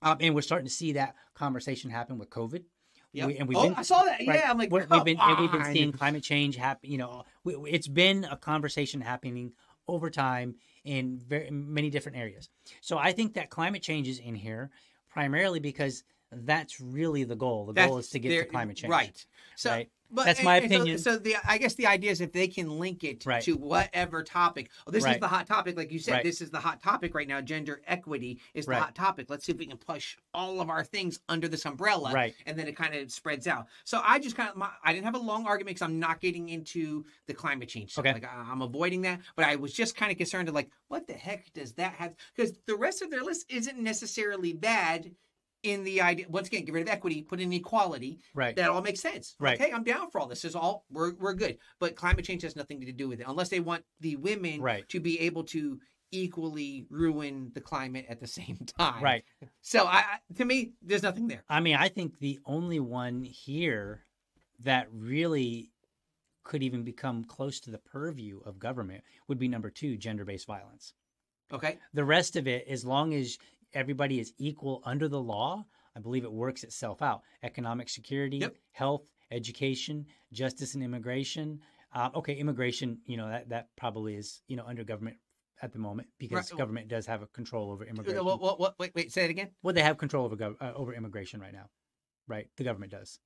um, and we're starting to see that conversation happen with COVID. Yeah. We, and we've oh, been, I saw that. Right, yeah. I'm like, we've been, and we've been seeing climate change happen. You know, we, it's been a conversation happening over time in very many different areas. So I think that climate change is in here primarily because that's really the goal. The that's, goal is to get to climate change. Right. So, right? But that's my opinion. So, so the I guess the idea is if they can link it right. to whatever topic. Oh, this right. is the hot topic. Like you said, right. this is the hot topic right now. Gender equity is the right. hot topic. Let's see if we can push all of our things under this umbrella. Right. And then it kind of spreads out. So I just kind of, my, I didn't have a long argument because I'm not getting into the climate change. Okay. Like I'm avoiding that. But I was just kind of concerned of like, what the heck does that have? Because the rest of their list isn't necessarily bad. In the idea, once again, get rid of equity, put in equality. Right. That all makes sense. Right. Okay, I'm down for all this. This is all, we're, we're good. But climate change has nothing to do with it unless they want the women right. to be able to equally ruin the climate at the same time. Right. So I, to me, there's nothing there. I mean, I think the only one here that really could even become close to the purview of government would be number two, gender-based violence. Okay. The rest of it, as long as everybody is equal under the law, I believe it works itself out. Economic security, yep. health, education, justice and immigration. Uh, okay, immigration, you know, that, that probably is, you know, under government at the moment because right. government does have a control over immigration. What, what, what, wait, wait, say it again? Well, they have control over gov- uh, over immigration right now, right? The government does.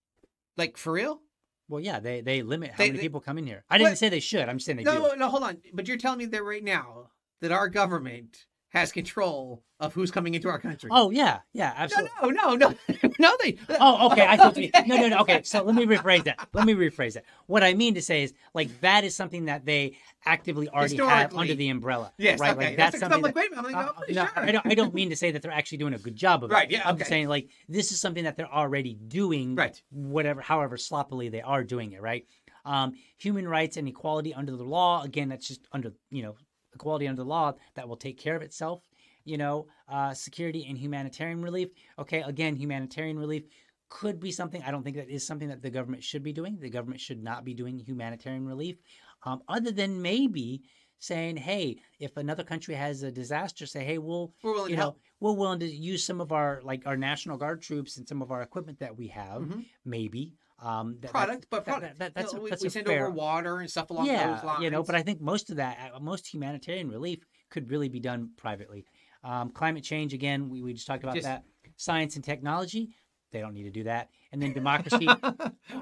Like, for real? Well, yeah, they, they limit how they, many they, people come in here. I didn't what? say they should. I'm just saying they no, do. No, no, hold on. But you're telling me that right now that our government has control of who's coming into our country. Oh, yeah. Yeah, absolutely. No, no, no. No, no they... Oh, okay. I thought you... No, no, no. Okay, so let me rephrase that. Let me rephrase that. What I mean to say is, like, that is something that they actively already have under the umbrella. Yes, right? Okay. Like, that's, that's something... I'm like, wait a minute. I'm like, uh, no, sure. I, don't, I don't mean to say that they're actually doing a good job of it. Right, yeah, okay. I'm just saying, like, this is something that they're already doing, right. whatever, however sloppily they are doing it, right? Um, human rights and equality under the law. Again, that's just under, you know, equality under the law that will take care of itself, you know, uh, security and humanitarian relief. Okay, again, humanitarian relief could be something. I don't think that is something that the government should be doing. The government should not be doing humanitarian relief, um, other than maybe saying, hey, if another country has a disaster, say, hey, we'll, we're willing you to know, help. We're willing to use some of our, like, our National Guard troops and some of our equipment that we have, mm-hmm. maybe. Um, that, product, that, but product. That, that, that's no, a, we, that's we a send fair, over water and stuff along yeah, those lines. You know, but I think most of that, most humanitarian relief could really be done privately. Um, climate change, again, we, we just talked about just, that. Science and technology, they don't need to do that. And then democracy.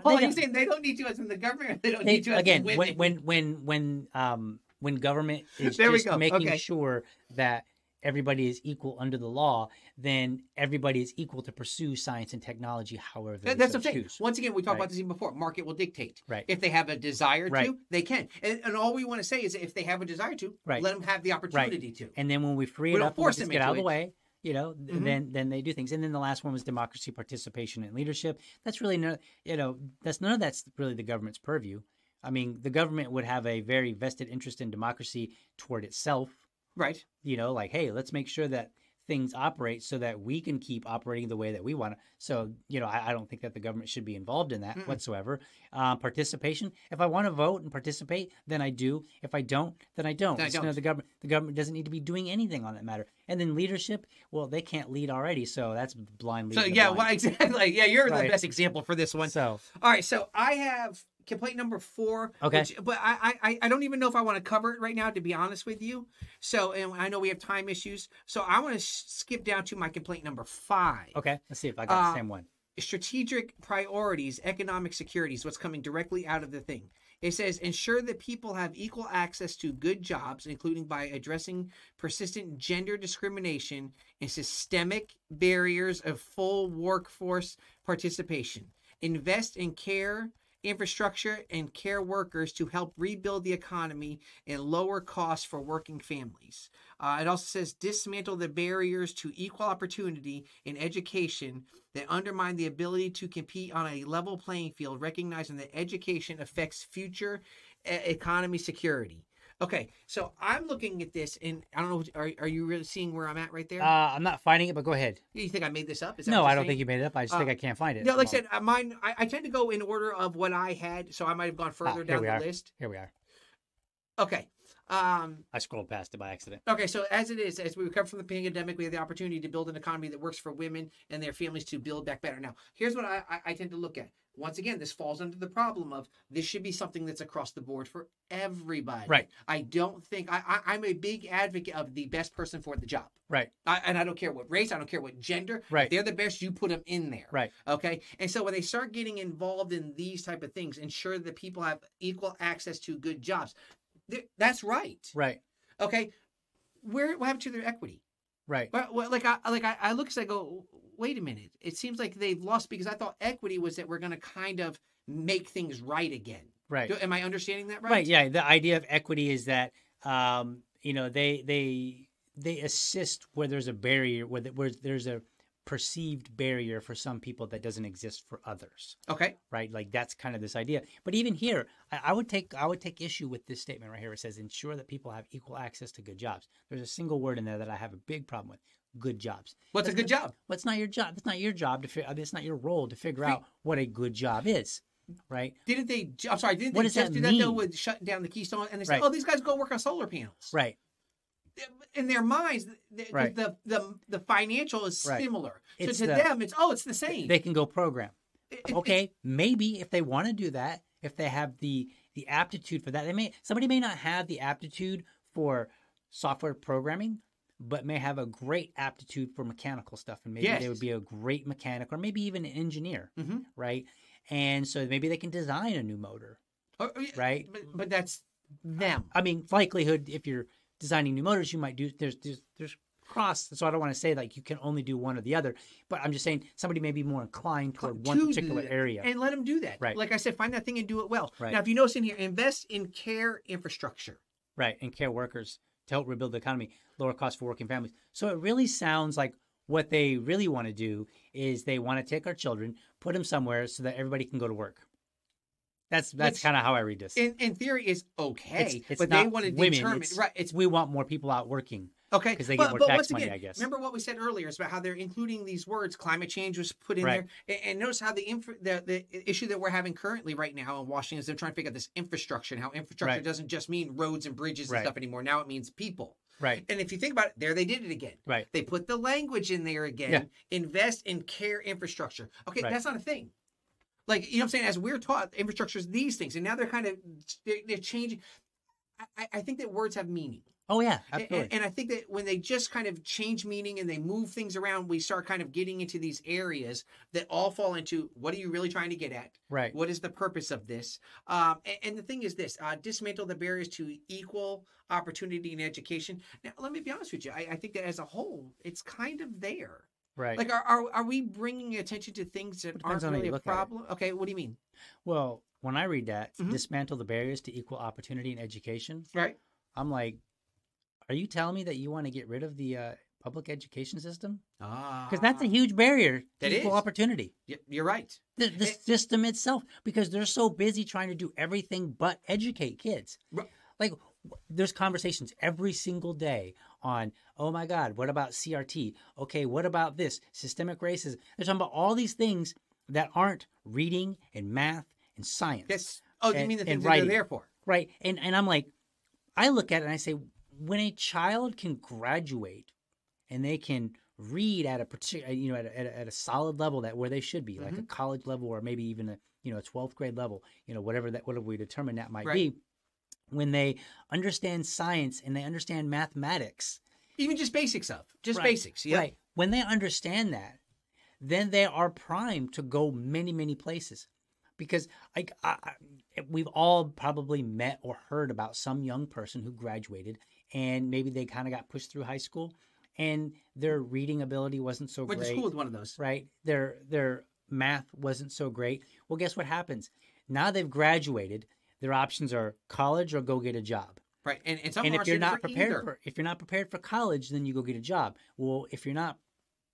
Well, you're saying they don't need to as in the government. They don't they, need to as again when when when when, when um when government is just go. making okay. sure that everybody is equal under the law, then everybody is equal to pursue science and technology however they That's so the thing. Choose. Once again, we talked right. about this even before. Market will dictate. Right. If they have a desire right. to, they can. And, and all we want to say is if they have a desire to, right. let them have the opportunity right. to. And then when we free we it up, force we just get out of the way. You know, mm-hmm. then then they do things. And then the last one was democracy, participation, and leadership. That's really no, you know, that's none of that's really the government's purview. I mean, the government would have a very vested interest in democracy toward itself. Right. You know, like, hey, let's make sure that things operate so that we can keep operating the way that we want to. So, you know, I, I don't think that the government should be involved in that Mm-mm. whatsoever. Uh, participation. If I want to vote and participate, then I do. If I don't, then I don't. Then I don't. So, you know, the government, the government doesn't need to be doing anything on that matter. And then leadership, well, they can't lead already, so that's blind leading. So, yeah, well, exactly. Yeah, you're right. the best example for this one. So, all right, so I have complaint number four. Okay. Which, but I, I I don't even know if I want to cover it right now, to be honest with you. So, and I know we have time issues. So I want to sh- skip down to my complaint number five. Okay. Let's see if I got uh, the same one. Strategic priorities, economic security is what's coming directly out of the thing. It says, ensure that people have equal access to good jobs, including by addressing persistent gender discrimination and systemic barriers of full workforce participation. Invest in care infrastructure and care workers to help rebuild the economy and lower costs for working families. Uh, it also says dismantle the barriers to equal opportunity in education that undermine the ability to compete on a level playing field, recognizing that education affects future e- economy security. Okay, so I'm looking at this, and I don't know, are are you really seeing where I'm at right there? Uh, I'm not finding it, but go ahead. You think I made this up? Is that no, I don't saying? think you made it up. I just uh, think I can't find it. No, like I said, mine, I, I tend to go in order of what I had, so I might have gone further ah, down the are. list. Here we are. Okay. Um, I scrolled past it by accident. Okay, so as it is, as we recover from the pandemic, we have the opportunity to build an economy that works for women and their families to build back better. Now, here's what I, I, I tend to look at. Once again, this falls under the problem of this should be something that's across the board for everybody. Right. I don't think I, I, I'm a big advocate of the best person for the job. Right. I, and I don't care what race, I don't care what gender. Right. If they're the best, you put them in there. Right. Okay. And so when they start getting involved in these type of things, ensure that people have equal access to good jobs. That's right. Right. Okay. Where what happened to their equity? Right. But well, like I like I, I look at it, I go, wait a minute. It seems like they've lost, because I thought equity was that we're going to kind of make things right again. Right. Do, am I understanding that right? Right. Yeah. The idea of equity is that um, you know they they they assist where there's a barrier, where, the, where there's a perceived barrier for some people that doesn't exist for others. Okay. Right. Like that's kind of this idea. But even here, I, I would take I would take issue with this statement right here. It says ensure that people have equal access to good jobs. There's a single word in there that I have a big problem with. Good jobs. What's that's a good not, job? What's not your job? It's not your job to figure. I mean, it's not your role to figure Free. out what a good job is. Right. Didn't they? I'm sorry. Didn't what they just that do mean? that though with shutting down the Keystone? And they said, right. "Oh, these guys go work on solar panels." Right. In their minds, the right. the, the the financial is right. similar. It's so to the, them, it's oh, it's the same. They can go program. It, it, okay, maybe if they want to do that, if they have the the aptitude for that, they may somebody may not have the aptitude for software programming, but may have a great aptitude for mechanical stuff, and maybe yes. they would be a great mechanic, or maybe even an engineer. Mm-hmm. Right. And so maybe they can design a new motor, oh, right? But, but that's them. I mean, likelihood, if you're designing new motors, you might do, there's, there's, there's cross. So I don't want to say like you can only do one or the other, but I'm just saying somebody may be more inclined toward one particular area. And let them do that. Right. Like I said, find that thing and do it well. Right. Now, if you notice in here, invest in care infrastructure. Right, and care workers to help rebuild the economy, lower costs for working families. So it really sounds like what they really want to do is they want to take our children, put them somewhere so that everybody can go to work. That's that's kind of how I read this. In, in theory, it's okay, it's, it's but they want to women. determine it's, right. It's we want more people out working. Okay, because they but, get more but tax once again, money. I guess. Remember what we said earlier is about how they're including these words. Climate change was put in right. there, and, and notice how the, inf the the issue that we're having currently right now in Washington is they're trying to figure out this infrastructure and how infrastructure right. doesn't just mean roads and bridges right. and stuff anymore. Now it means people. Right. And if you think about it, there they did it again. Right. They put the language in there again. Yeah. Invest in care infrastructure. Okay, right. that's not a thing. Like, you know what I'm saying? As we're taught, infrastructure is these things. And now they're kind of, they're, they're changing. I, I think that words have meaning. Oh, yeah, absolutely. And, and I think that when they just kind of change meaning and they move things around, we start kind of getting into these areas that all fall into, what are you really trying to get at? Right. What is the purpose of this? Um, and, and the thing is this, uh, dismantle the barriers to equal opportunity in education. Now, let me be honest with you. I, I think that as a whole, it's kind of there. Right. Like, are, are, are we bringing attention to things that aren't really a problem? Okay, what do you mean? Well, when I read that, mm-hmm. dismantle the barriers to equal opportunity in education. Right. I'm like, are you telling me that you want to get rid of the uh, public education system? Ah, because that's a huge barrier to equal is. opportunity. Y you're right. The, the it, system itself, because they're so busy trying to do everything but educate kids. Right. Like there's conversations every single day on, oh my God, what about C R T? Okay, what about this? Systemic racism. They're talking about all these things that aren't reading and math and science. That's, oh, and, you mean the things that they're there for. Right. And, and I'm like, I look at it and I say, when a child can graduate and they can read at a particular, you know, at a, at a, at a solid level that where they should be, mm-hmm. like a college level or maybe even a, you know, a twelfth grade level, you know, whatever that, whatever we determine that might right. be, when they understand science and they understand mathematics, even just basics of, just right, basics, yeah. Right. When they understand that, then they are primed to go many, many places. Because I, I, we've all probably met or heard about some young person who graduated and maybe they kind of got pushed through high school and their reading ability wasn't so great. Went to school with one of those. Right. Their, their math wasn't so great. Well, guess what happens? Now they've graduated. Their options are college or go get a job. Right. And, and, some and if you're not for prepared either. for if you're not prepared for college, then you go get a job. Well, if you're not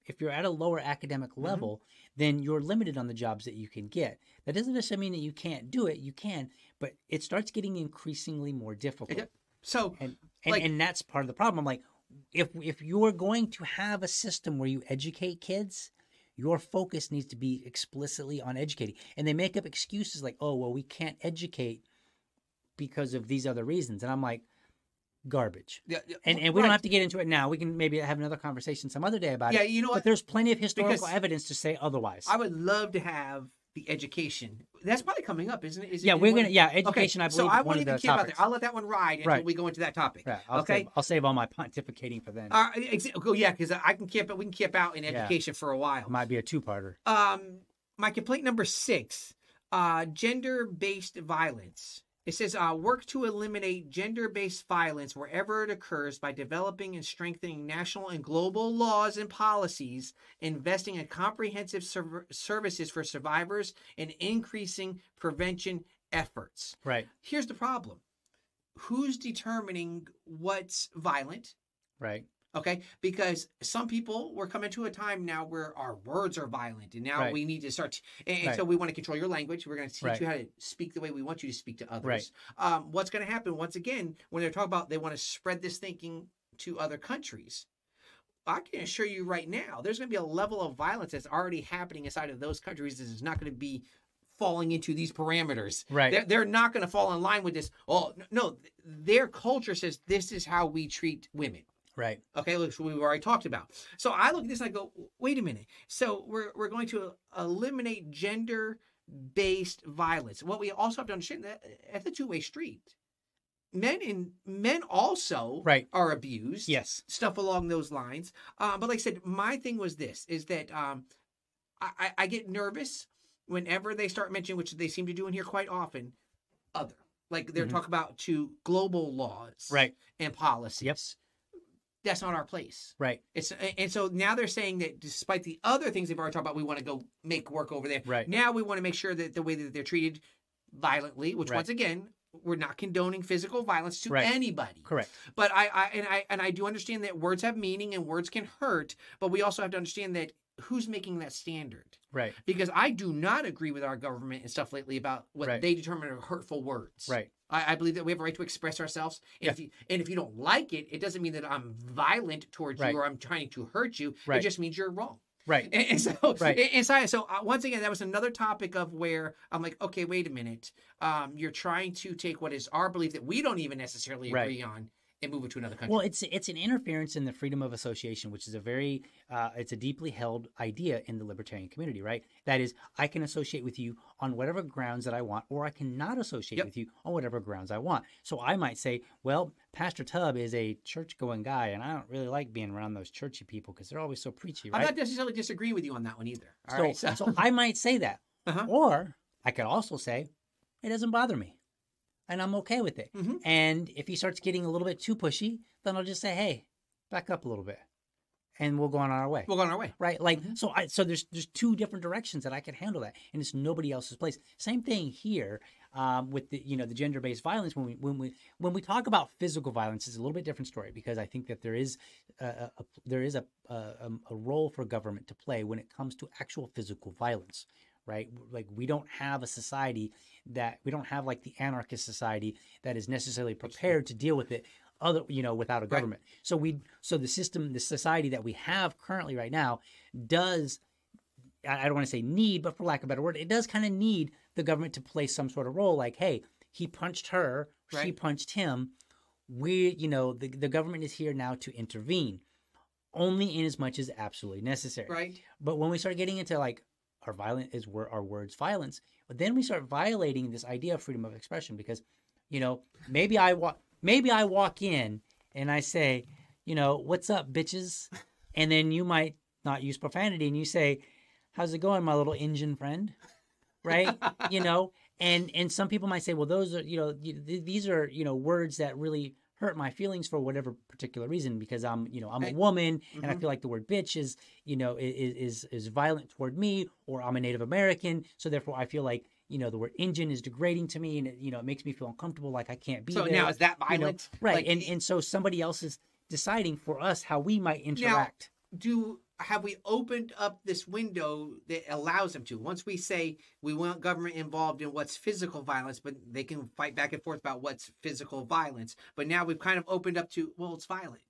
if you're at a lower academic level, mm-hmm. then you're limited on the jobs that you can get. That doesn't necessarily mean that you can't do it. You can, but it starts getting increasingly more difficult. So and and, like, and that's part of the problem. I'm like, if if you're going to have a system where you educate kids, your focus needs to be explicitly on educating. And they make up excuses like, oh, well, we can't educate because of these other reasons. And I'm like, garbage. Yeah, yeah, and and we right. don't have to get into it now. We can maybe have another conversation some other day about yeah, it. Yeah, you know what? But there's plenty of historical because evidence to say otherwise. I would love to have the education. That's probably coming up, isn't it? Is yeah, it we're gonna. Yeah, education. Okay. I believe. So I won't even care about that. I'll let that one ride until right. we go into that topic. Right. I'll okay, save, I'll save all my pontificating for then. Uh, oh yeah, because I can camp. We can camp out in education yeah. for a while. Might be a two-parter. Um, my complaint number six: uh, gender-based violence. It says, uh, work to eliminate gender-based violence wherever it occurs by developing and strengthening national and global laws and policies, investing in comprehensive ser- services for survivors, and increasing prevention efforts. Right. Here's the problem. Who's determining what's violent? Right. Okay, because some people, we're coming to a time now where our words are violent, and now right. we need to start. And, and right. so we want to control your language. We're going to teach right. you how to speak the way we want you to speak to others. Right. Um, what's going to happen once again when they're talking about they want to spread this thinking to other countries? I can assure you right now, there's going to be a level of violence that's already happening inside of those countries that is not going to be falling into these parameters. Right. They're, they're not going to fall in line with this. Oh no, their culture says this is how we treat women. Right. Okay, which we've already talked about. So I look at this and I go, wait a minute. So we're we're going to eliminate gender-based violence. What we also have to understand that that's a two-way street. Men and men also right. are abused. Yes. Stuff along those lines. Um, but like I said, my thing was this: is that um, I, I get nervous whenever they start mentioning, which they seem to do in here quite often, other. Like they're mm-hmm. talking about to global laws right. and policies. Yep. That's not our place. Right. It's and so now they're saying that despite the other things they've already talked about, we want to go make work over there. Right. Now we want to make sure that the way that they're treated violently, which right. once again, we're not condoning physical violence to right. anybody. Correct. But I, I and I and I do understand that words have meaning and words can hurt, but we also have to understand that who's making that standard. Right. Because I do not agree with our government and stuff lately about what right. they determine are hurtful words. Right. I, I believe that we have a right to express ourselves. And, yeah. if you, and if you don't like it, it doesn't mean that I'm violent towards right. you or I'm trying to hurt you. Right. It just means you're wrong. Right. And, and so, right. and so, so uh, once again, that was another topic of where I'm like, okay, wait a minute. Um, you're trying to take what is our belief that we don't even necessarily right. agree on and move it to another country. Well, it's it's an interference in the freedom of association, which is a very, uh, it's a deeply held idea in the libertarian community, right? That is, I can associate with you on whatever grounds that I want, or I cannot associate yep. with you on whatever grounds I want. So I might say, well, Pastor Tubb is a church-going guy, and I don't really like being around those churchy people because they're always so preachy, right? I'm not necessarily disagree with you on that one either. All so, right, so. so I might say that. Uh-huh. Or I could also say, it doesn't bother me. And I'm okay with it. Mm-hmm. And if he starts getting a little bit too pushy, then I'll just say, "Hey, back up a little bit," and we'll go on our way. We'll go on our way, right? Like mm-hmm. so. I, so there's there's two different directions that I can handle that, and it's nobody else's place. Same thing here um, with the you know the gender-based violence. When we when we when we talk about physical violence, it's a little bit different story because I think that there is a, a, a, there is a, a a role for government to play when it comes to actual physical violence. Right? Like we don't have a society that we don't have like the anarchist society that is necessarily prepared to deal with it other, you know, without a government. Right. So we, so the system, the society that we have currently right now does, I don't want to say need, but for lack of a better word, it does kind of need the government to play some sort of role like, hey, he punched her, right. she punched him. We, you know, the, the government is here now to intervene only in as much as absolutely necessary. Right. But when we start getting into like, Our violent is where our words violence, but then we start violating this idea of freedom of expression because, you know, maybe I walk, maybe I walk in and I say, you know, what's up, bitches, and then you might not use profanity and you say, how's it going, my little engine friend, right? you know, and and some people might say, well, those are you know these are you know words that really hurt my feelings for whatever particular reason because I'm, you know, I'm a woman mm-hmm. and I feel like the word bitch is, you know, is, is is violent toward me or I'm a Native American. So therefore I feel like, you know, the word engine is degrading to me and, it, you know, it makes me feel uncomfortable. Like I can't be so there. Now is that violent? You know, right. Like, and and so somebody else is deciding for us how we might interact. Now, do have we opened up this window that allows them to? Once we say we want government involved in what's physical violence, but they can fight back and forth about what's physical violence. But now we've kind of opened up to, well, it's violent.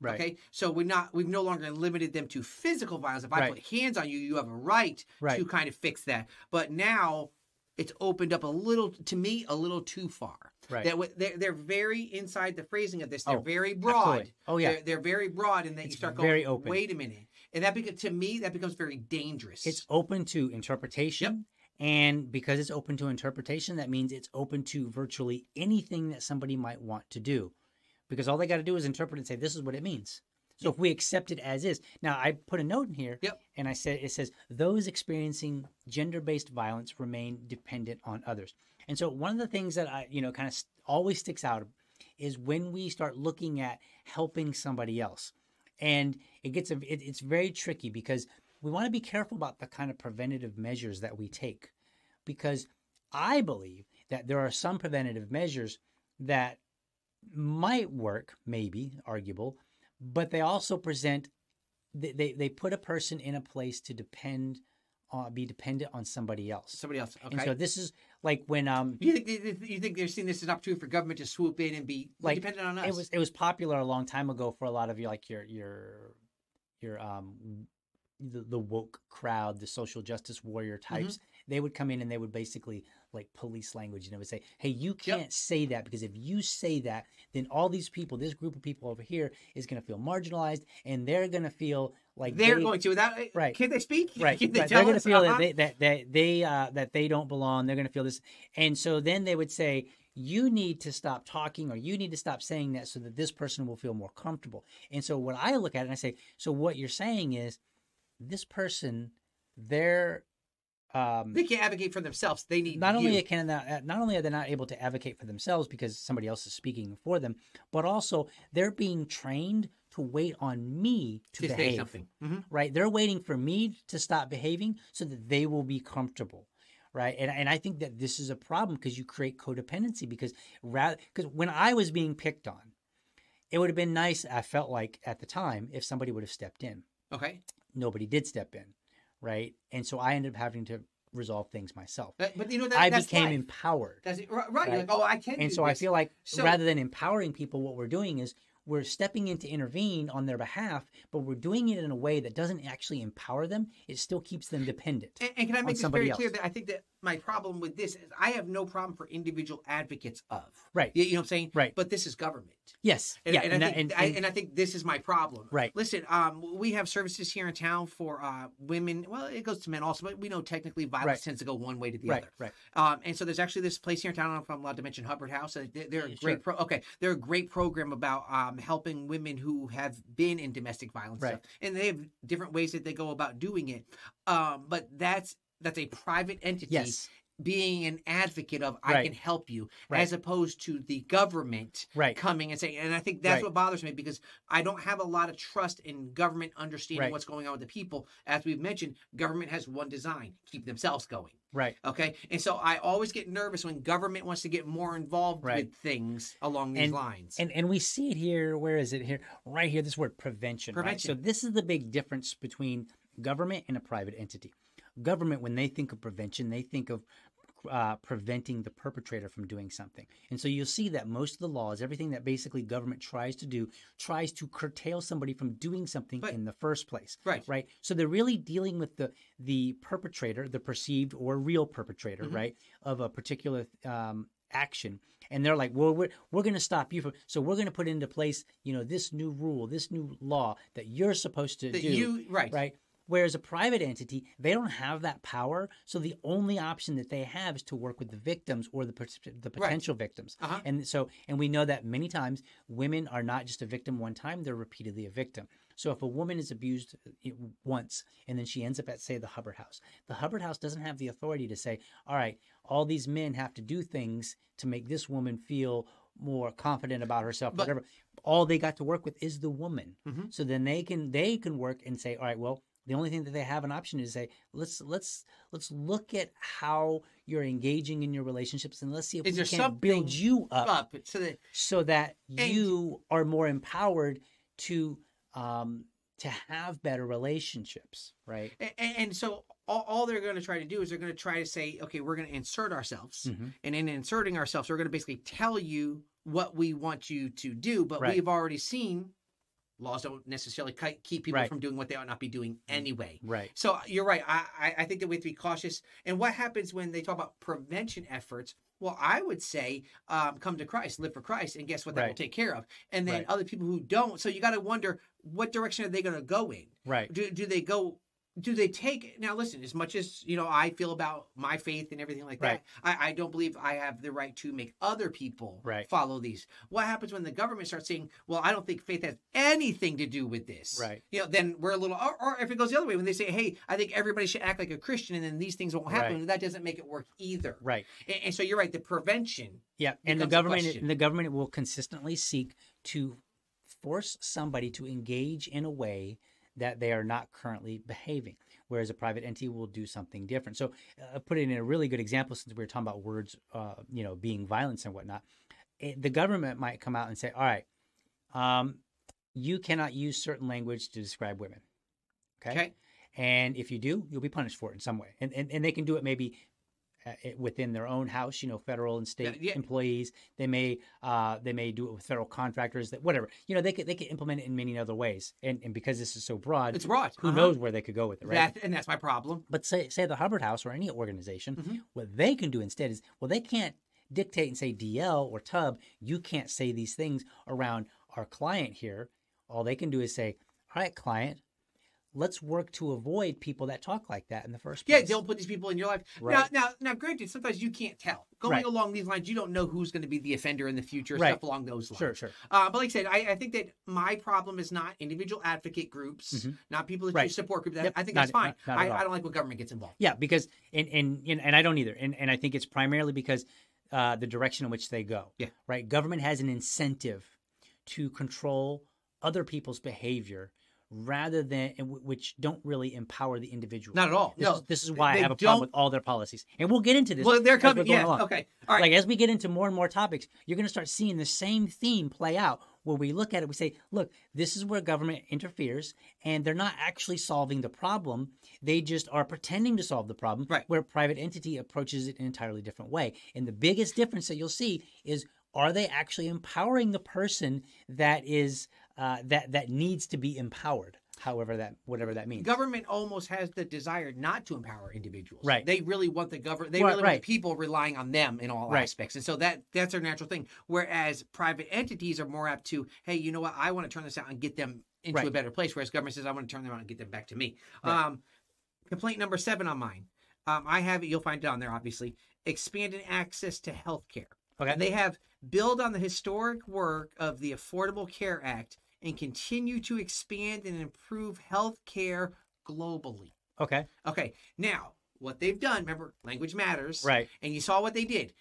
Right. Okay. So we're not, we've no longer limited them to physical violence. If I right. put hands on you, you have a right, right to kind of fix that. But now it's opened up a little, to me, a little too far. Right. That they're, they're very inside the phrasing of this. They're oh, very broad. Absolutely. Oh, yeah. They're, they're very broad. And then you start going, open. Wait a minute. And that, to me, that becomes very dangerous. It's open to interpretation. Yep. And because it's open to interpretation, that means it's open to virtually anything that somebody might want to do, because all they got to do is interpret and say, this is what it means. So if we accept it as is. Now, I put a note in here, yep. and I said, it says, those experiencing gender-based violence remain dependent on others. And so one of the things that I, you know, kind of st- always sticks out is when we start looking at helping somebody else. And it gets, a, it, it's very tricky because we want to be careful about the kind of preventative measures that we take, because I believe that there are some preventative measures that might work, maybe, arguable, but they also present, they, they, they put a person in a place to depend on, be dependent on somebody else. Somebody else, okay. And so this is like when... um You think, they, you think they're seeing this as an opportunity for government to swoop in and be like, dependent on us? It was it was popular a long time ago for a lot of you, like your, your, your um the, the woke crowd, the social justice warrior types. Mm-hmm. They would come in and they would basically... like police language, and it would say, hey, you can't yep. say that, because if you say that, then all these people, this group of people over here is going to feel marginalized, and they're going to feel like they're they, going to without right can they speak right can they right. tell they're going to feel uh-huh. that they that, that they uh that they don't belong. They're going to feel this, and so then they would say, you need to stop talking, or you need to stop saying that, so that this person will feel more comfortable. And so when I look at it and I say, so what you're saying is this person, they're Um, they can't advocate for themselves. They need not you. only can not, not only are they not able to advocate for themselves because somebody else is speaking for them, but also they're being trained to wait on me to, to behave. Say something. Mm-hmm. Right? They're waiting for me to stop behaving so that they will be comfortable. Right? And and I think that this is a problem, because you create codependency. Because rather, because when I was being picked on, it would have been nice. I felt like at the time, if somebody would have stepped in. Okay. Nobody did step in. Right, and so I ended up having to resolve things myself. But, but you know, that, I that's became life. empowered. That's it. Right, right. You're like, oh, I can. And do so this. I feel like so, rather than empowering people, what we're doing is we're stepping in to intervene on their behalf, but we're doing it in a way that doesn't actually empower them. It still keeps them dependent. And, and can I make this very else. clear that I think that my problem with this is I have no problem for individual advocates of. Right. You, you know what I'm saying? Right. But this is government. Yes. And, yeah. and, and, I, think, and, and, I, and I think this is my problem. Right. Listen, um, we have services here in town for uh, women. Well, it goes to men also, but we know technically violence right. tends to go one way to the right. other. Right. Um, and so there's actually this place here in town, I don't know if I'm allowed to mention, Hubbard House. They're, they're yeah, a great sure. pro- Okay. They're a great program about um, helping women who have been in domestic violence. Right. Stuff. And they have different ways that they go about doing it. Um, but that's, that's a private entity yes. being an advocate of, I right. can help you, right. as opposed to the government right. coming and saying, and I think that's right. what bothers me, because I don't have a lot of trust in government understanding right. what's going on with the people. As we've mentioned, government has one design, keep themselves going. Right. Okay. And so I always get nervous when government wants to get more involved right. with things along these and, lines. And and we see it here. Where is it here? Right here, this word prevention. Prevention. Right? So this is the big difference between government and a private entity. Government, when they think of prevention, they think of uh, preventing the perpetrator from doing something. And so you'll see that most of the laws, everything that basically government tries to do, tries to curtail somebody from doing something but, in the first place. Right. Right. So they're really dealing with the the perpetrator, the perceived or real perpetrator, mm-hmm. right, of a particular um, action. And they're like, well, we're, we're going to stop you from, so we're going to put into place, you know, this new rule, this new law that you're supposed to that do. You, right. Right. Whereas a private entity, they don't have that power, so the only option that they have is to work with the victims or the the potential right. victims. Uh-huh. And so, and we know that many times women are not just a victim one time; they're repeatedly a victim. So if a woman is abused once and then she ends up at, say, the Hubbard House, the Hubbard House doesn't have the authority to say, "All right, all these men have to do things to make this woman feel more confident about herself." But, whatever. All they got to work with is the woman. Mm-hmm. So then they can they can work and say, "All right, well." The only thing that they have an option is say, let's let's let's look at how you're engaging in your relationships, and let's see if is we can build you up, up so that, so that you are more empowered to um, to have better relationships, right? And, and so all, all they're going to try to do is they're going to try to say, okay, we're going to insert ourselves, mm-hmm. and in inserting ourselves, we're going to basically tell you what we want you to do, but right. we've already seen. Laws don't necessarily keep people right. from doing what they ought not be doing anyway. Right. So you're right. I, I think that we have to be cautious. And what happens when they talk about prevention efforts? Well, I would say um, come to Christ, live for Christ, and guess what? That right. will take care of. And then right. other people who don't. So you got to wonder, what direction are they going to go in? Right. Do, do they go do they take, now listen, as much as, you know, I feel about my faith and everything like right. that, I, I don't believe I have the right to make other people right. follow these. What happens when the government starts saying, well, I don't think faith has anything to do with this. Right. You know, then we're a little, or, or if it goes the other way, when they say, hey, I think everybody should act like a Christian and then these things won't happen. Right. That doesn't make it work either. Right. And, and so you're right. The prevention. Yeah. And the government, and the government will consistently seek to force somebody to engage in a way that they are not currently behaving, whereas a private entity will do something different. So uh, put it in a really good example, since we were talking about words, uh, you know, being violence and whatnot, it, the government might come out and say, all right, um, you cannot use certain language to describe women. Okay? okay. And if you do, you'll be punished for it in some way. And, and, and they can do it maybe uh, within their own house, you know, federal and state yeah, yeah. employees. They may uh, they may do it with federal contractors, that whatever. You know, they could, they could implement it in many other ways. And, and because this is so broad, it's broad. Who uh-huh. knows where they could go with it, right? That, and that's my problem. But say, say the Hubbard House or any organization, mm-hmm. what they can do instead is, well, they can't dictate and say D L or Tubb, you can't say these things around our client here. All they can do is say, all right, client, let's work to avoid people that talk like that in the first place. Yeah, don't put these people in your life. Right. Now, now, now, granted, sometimes you can't tell. Going right. along these lines, you don't know who's going to be the offender in the future, right. stuff along those lines. Sure, sure. Uh, but like I said, I, I think that my problem is not individual advocate groups, mm-hmm. not people that right. do support groups. Yep. I think not, that's fine. Not, not I, I don't like when government gets involved. Yeah, because, and, and, and I don't either. And, and I think it's primarily because uh, the direction in which they go. Yeah. Right? Government has an incentive to control other people's behavior rather than, which don't really empower the individual. Not at all. This, no. is, this is why I have a don't... problem with all their policies. And we'll get into this. Well, they're coming. Yeah. Along. Okay. All right. Like as we get into more and more topics, you're going to start seeing the same theme play out where we look at it. We say, look, this is where government interferes and they're not actually solving the problem. They just are pretending to solve the problem right. where a private entity approaches it in an entirely different way. And the biggest difference that you'll see is, are they actually empowering the person that is Uh, that that needs to be empowered, however that whatever that means. Government almost has the desire not to empower individuals. Right. They really want the government. They well, really right. want the people relying on them in all right. aspects, and so that that's their natural thing. Whereas private entities are more apt to, hey, you know what? I want to turn this out and get them into right. a better place. Whereas government says, I want to turn them out and get them back to me. Right. Um, complaint number seven on mine. Um, I have it. You'll find it on there. Obviously, expanded access to healthcare. Okay. And they have build on the historic work of the Affordable Care Act and continue to expand and improve health care globally. Okay. Okay. Now, what they've done, remember, language matters. Right. And you saw what they did.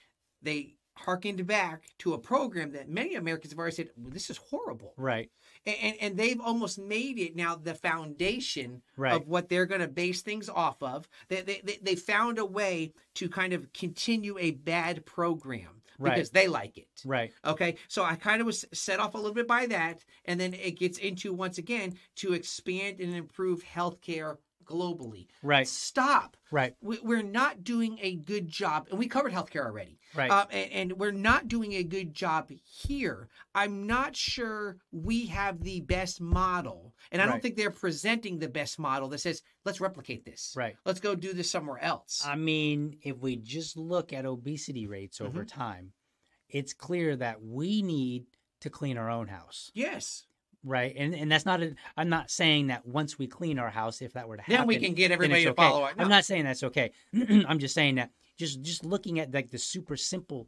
They harkened back to a program that many Americans have already said, well, this is horrible. Right. And, and, and they've almost made it now the foundation right. of what they're going to base things off of. They, they, they found a way to kind of continue a bad program. Because right. they like it. Right. Okay. So I kind of was set off a little bit by that. And then it gets into, once again, to expand and improve healthcare globally. Right. Stop. Right. We, we're not doing a good job. And we covered healthcare already. Right. Um, and, and we're not doing a good job here. I'm not sure we have the best model. And I right. don't think they're presenting the best model that says, let's replicate this. Right. Let's go do this somewhere else. I mean, if we just look at obesity rates over mm-hmm. time, it's clear that we need to clean our own house. Yes. Right. And and that's not, a, I'm not saying that once we clean our house, if that were to happen, then we can get everybody to follow it. No. I'm not saying that's okay. I'm just saying that just, just looking at like the super simple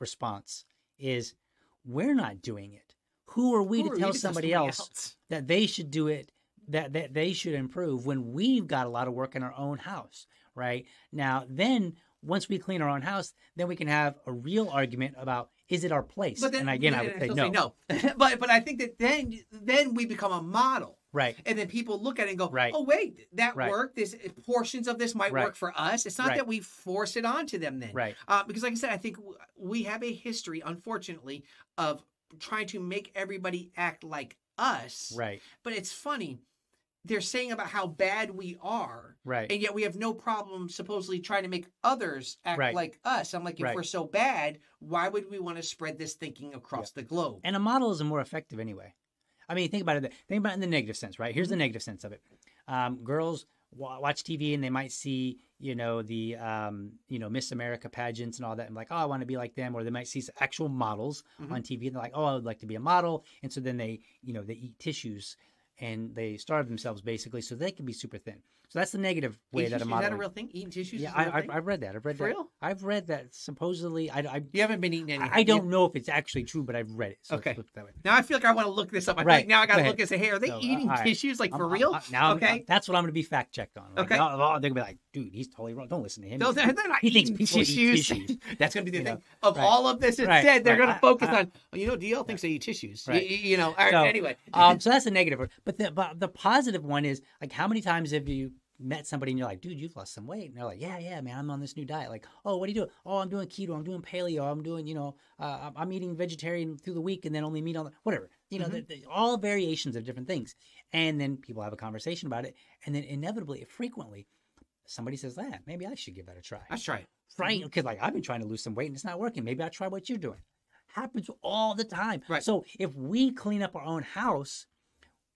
response is we're not doing it. Who are we Who to are tell we to somebody, somebody else, else that they should do it, that, that they should improve when we've got a lot of work in our own house? Right now, then once we clean our own house, then we can have a real argument about, is it our place? But then, and again, yeah, I would say no. Say no. but but I think that then then we become a model. Right. And then people look at it and go, right. oh, wait, that right. worked. This, portions of this might right. work for us. It's not right. that we force it onto them then. Right. Uh, because like I said, I think we have a history, unfortunately, of trying to make everybody act like us. Right. But it's funny. They're saying about how bad we are. Right. And yet we have no problem supposedly trying to make others act right. like us. I'm like, if right. we're so bad, why would we want to spread this thinking across yeah. the globe? And a model is more effective anyway. I mean, think about it. Think about it in the negative sense, right? Here's the negative sense of it. Um, girls w- watch T V and they might see, you know, the, um, you know, Miss America pageants and all that. And like, oh, I want to be like them. Or they might see actual models mm-hmm. on T V and they're like, oh, I would like to be a model. And so then they, you know, they eat tissues and they starve themselves basically so they can be super thin. So that's the negative way that I'm modeling. Is that a real thing? Eating tissues? Yeah, I, I, I've read that. I've read For that. real? I've read that supposedly. I, I, you haven't been eating anything. I, I don't know if it's actually true, but I've read it. So okay. Let's look that way. Now I feel like I want to look this up. I right. Like now I got to look and say, hey, are they so, eating uh, tissues? Right. Like I'm, for real? I'm, I'm, now okay. I'm, I'm, that's what I'm going to be fact checked on. Like, okay. Now, now they're going to be like, dude, he's totally wrong. Don't listen to him. No, they're not he eating thinks tissues. Eat tissues. That's going to be the thing. Know? Of right. all of this, instead, right. they're right. going to focus on, you know, D L thinks they eat tissues. You know, anyway. So that's the negative. But the positive one is, like, how many times have you met somebody and you're like, dude, you've lost some weight, and they're like, yeah, yeah, man, I'm on this new diet. Like, oh, what are you doing? Oh, I'm doing keto, I'm doing paleo, I'm doing, you know, uh, I'm eating vegetarian through the week and then only meat on the, whatever. You know, mm-hmm. they're, they're all variations of different things. And then people have a conversation about it, and then inevitably, frequently, somebody says, yeah, maybe I should give that a try. I try it, right? Because like I've been trying to lose some weight and it's not working. Maybe I try what you're doing. Happens all the time. Right. So if we clean up our own house,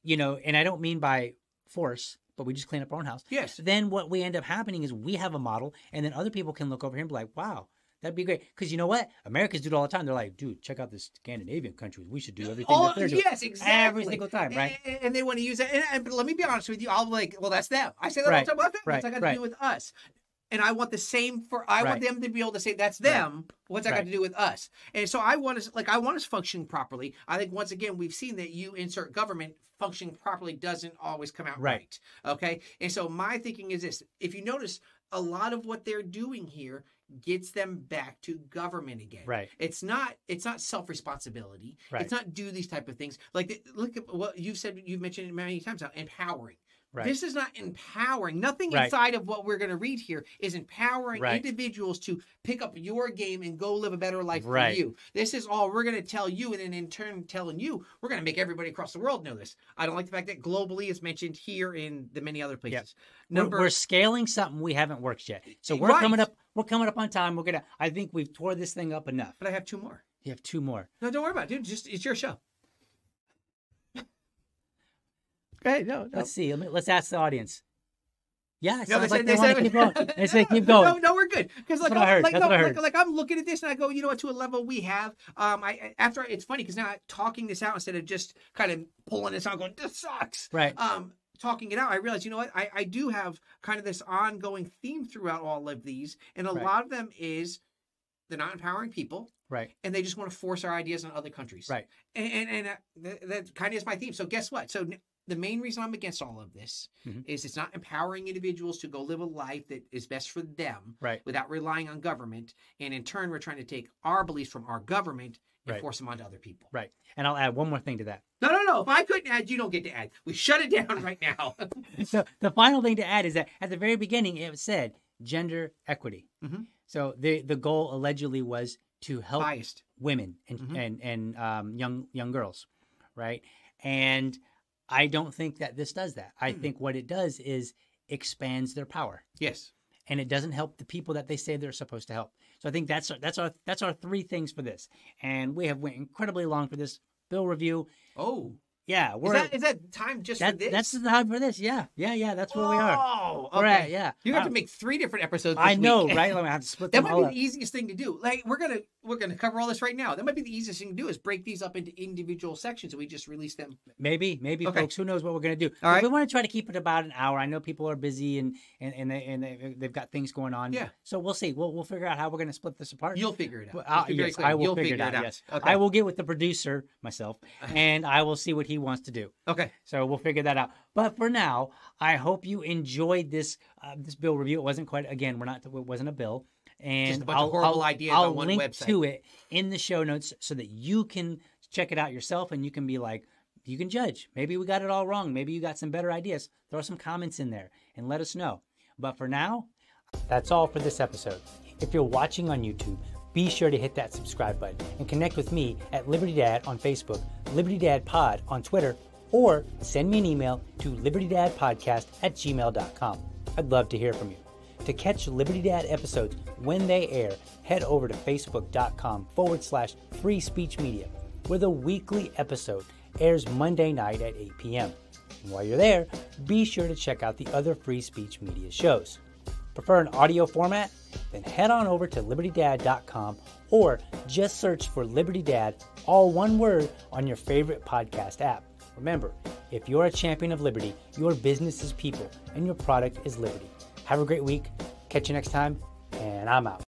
you know, and I don't mean by force, but we just clean up our own house. Yes. Then what we end up happening is we have a model, and then other people can look over here and be like, wow, that'd be great. Because you know what? Americans do it all the time. They're like, dude, check out this Scandinavian countries. We should do everything oh, that they're doing. Yes, exactly. Every single time, right? And, and they want to use that. And, and but let me be honest with you. I'll be like, well, that's them. I say that right. all the time. Well, that's right. What's that got to right. do with us? And I want the same for, I right. want them to be able to say, that's them. Right. What's that right. got to do with us? And so I want us, like, I want us functioning properly. I think, once again, we've seen that you insert government, functioning properly doesn't always come out right. right. Okay. And so my thinking is this, if you notice, a lot of what they're doing here gets them back to government again. Right. It's not, it's not self-responsibility. Right. It's not do these type of things. Like, look at what you've said, you've mentioned it many times now, empowering. Right. This is not empowering. Nothing right. inside of what we're going to read here is empowering right. individuals to pick up your game and go live a better life right. for you. This is all we're going to tell you, and then in turn telling you, we're going to make everybody across the world know this. I don't like the fact that globally is mentioned here in the many other places. Yep. Number, we're, we're scaling something we haven't worked yet. So we're right. coming up. We're coming up on time. We're gonna. I think we've tore this thing up enough. But I have two more. You have two more. No, don't worry about it, dude. Just it's your show. Okay, no, no. Let's see. Let me, let's ask the audience. Yeah, no, they said, like they, they said, keep going. They said, keep going. No, no, we're good. Because like, like, no, like, like, I'm looking at this and I go, you know what? To a level we have. Um, I after I, it's funny because now I'm talking this out instead of just kind of pulling this out, going, this sucks. Right. Um, talking it out, I realized, you know what? I I do have kind of this ongoing theme throughout all of these, and a right. lot of them is they're not empowering people. Right. And they just want to force our ideas on other countries. Right. And and, and uh, that, that kind of is my theme. So guess what? So. The main reason I'm against all of this mm-hmm. is it's not empowering individuals to go live a life that is best for them right. without relying on government. And in turn, we're trying to take our beliefs from our government and right. force them onto other people. Right. And I'll add one more thing to that. No, no, no. If I couldn't add, you don't get to add. We shut it down right now. So the final thing to add is that at the very beginning, it said gender equity. Mm-hmm. So the, the goal allegedly was to help Biased. women and, mm-hmm. and, and um, young, young girls. Right. And I don't think that this does that. I mm. think what it does is expands their power. Yes. And it doesn't help the people that they say they're supposed to help. So I think that's our, that's our that's our three things for this. And we have went incredibly long for this bill review. Oh. Yeah. We're, is, that, is that time just that, for this? That's the time for this. Yeah. Yeah, yeah. That's where Whoa, we are. Oh, okay. Right, yeah. You have um, to make three different episodes this I know, week. Right? I have to split them That might all be up. The easiest thing to do. Like we're gonna we're gonna cover all this right now. That might be the easiest thing to do is break these up into individual sections and we just release them. Maybe, maybe okay. folks, who knows what we're gonna do. All right. We want to try to keep it about an hour. I know people are busy and and, and they and they they've got things going on. Yeah. So we'll see. We'll we'll figure out how we're gonna split this apart. You'll figure it out. I'll, yes, I will You'll figure, figure it out. out. Yes. Okay. I will get with the producer myself and I will see what he wants to do. Okay. So we'll figure that out. But for now, I hope you enjoyed this uh, this bill review. It wasn't quite, again, we're not, it wasn't a bill. And just a bunch I'll, of horrible I'll, ideas I'll on one link website. To it in the show notes so that you can check it out yourself and you can be like, you can judge. Maybe we got it all wrong. Maybe you got some better ideas. Throw some comments in there and let us know. But for now, that's all for this episode. If you're watching on YouTube, be sure to hit that subscribe button and connect with me at Liberty Dad on Facebook, Liberty Dad Pod on Twitter, or send me an email to liberty dad podcast at gmail dot com. I'd love to hear from you. To catch Liberty Dad episodes when they air, head over to facebook.com forward slash free speech media, where the weekly episode airs Monday night at eight p.m. And while you're there, be sure to check out the other free speech media shows. Prefer an audio format? Then head on over to liberty dad dot com or just search for Liberty Dad, all one word, on your favorite podcast app. Remember, If you're a champion of liberty, your business is people, and your product is liberty. Have a great week. Catch you next time, and I'm out.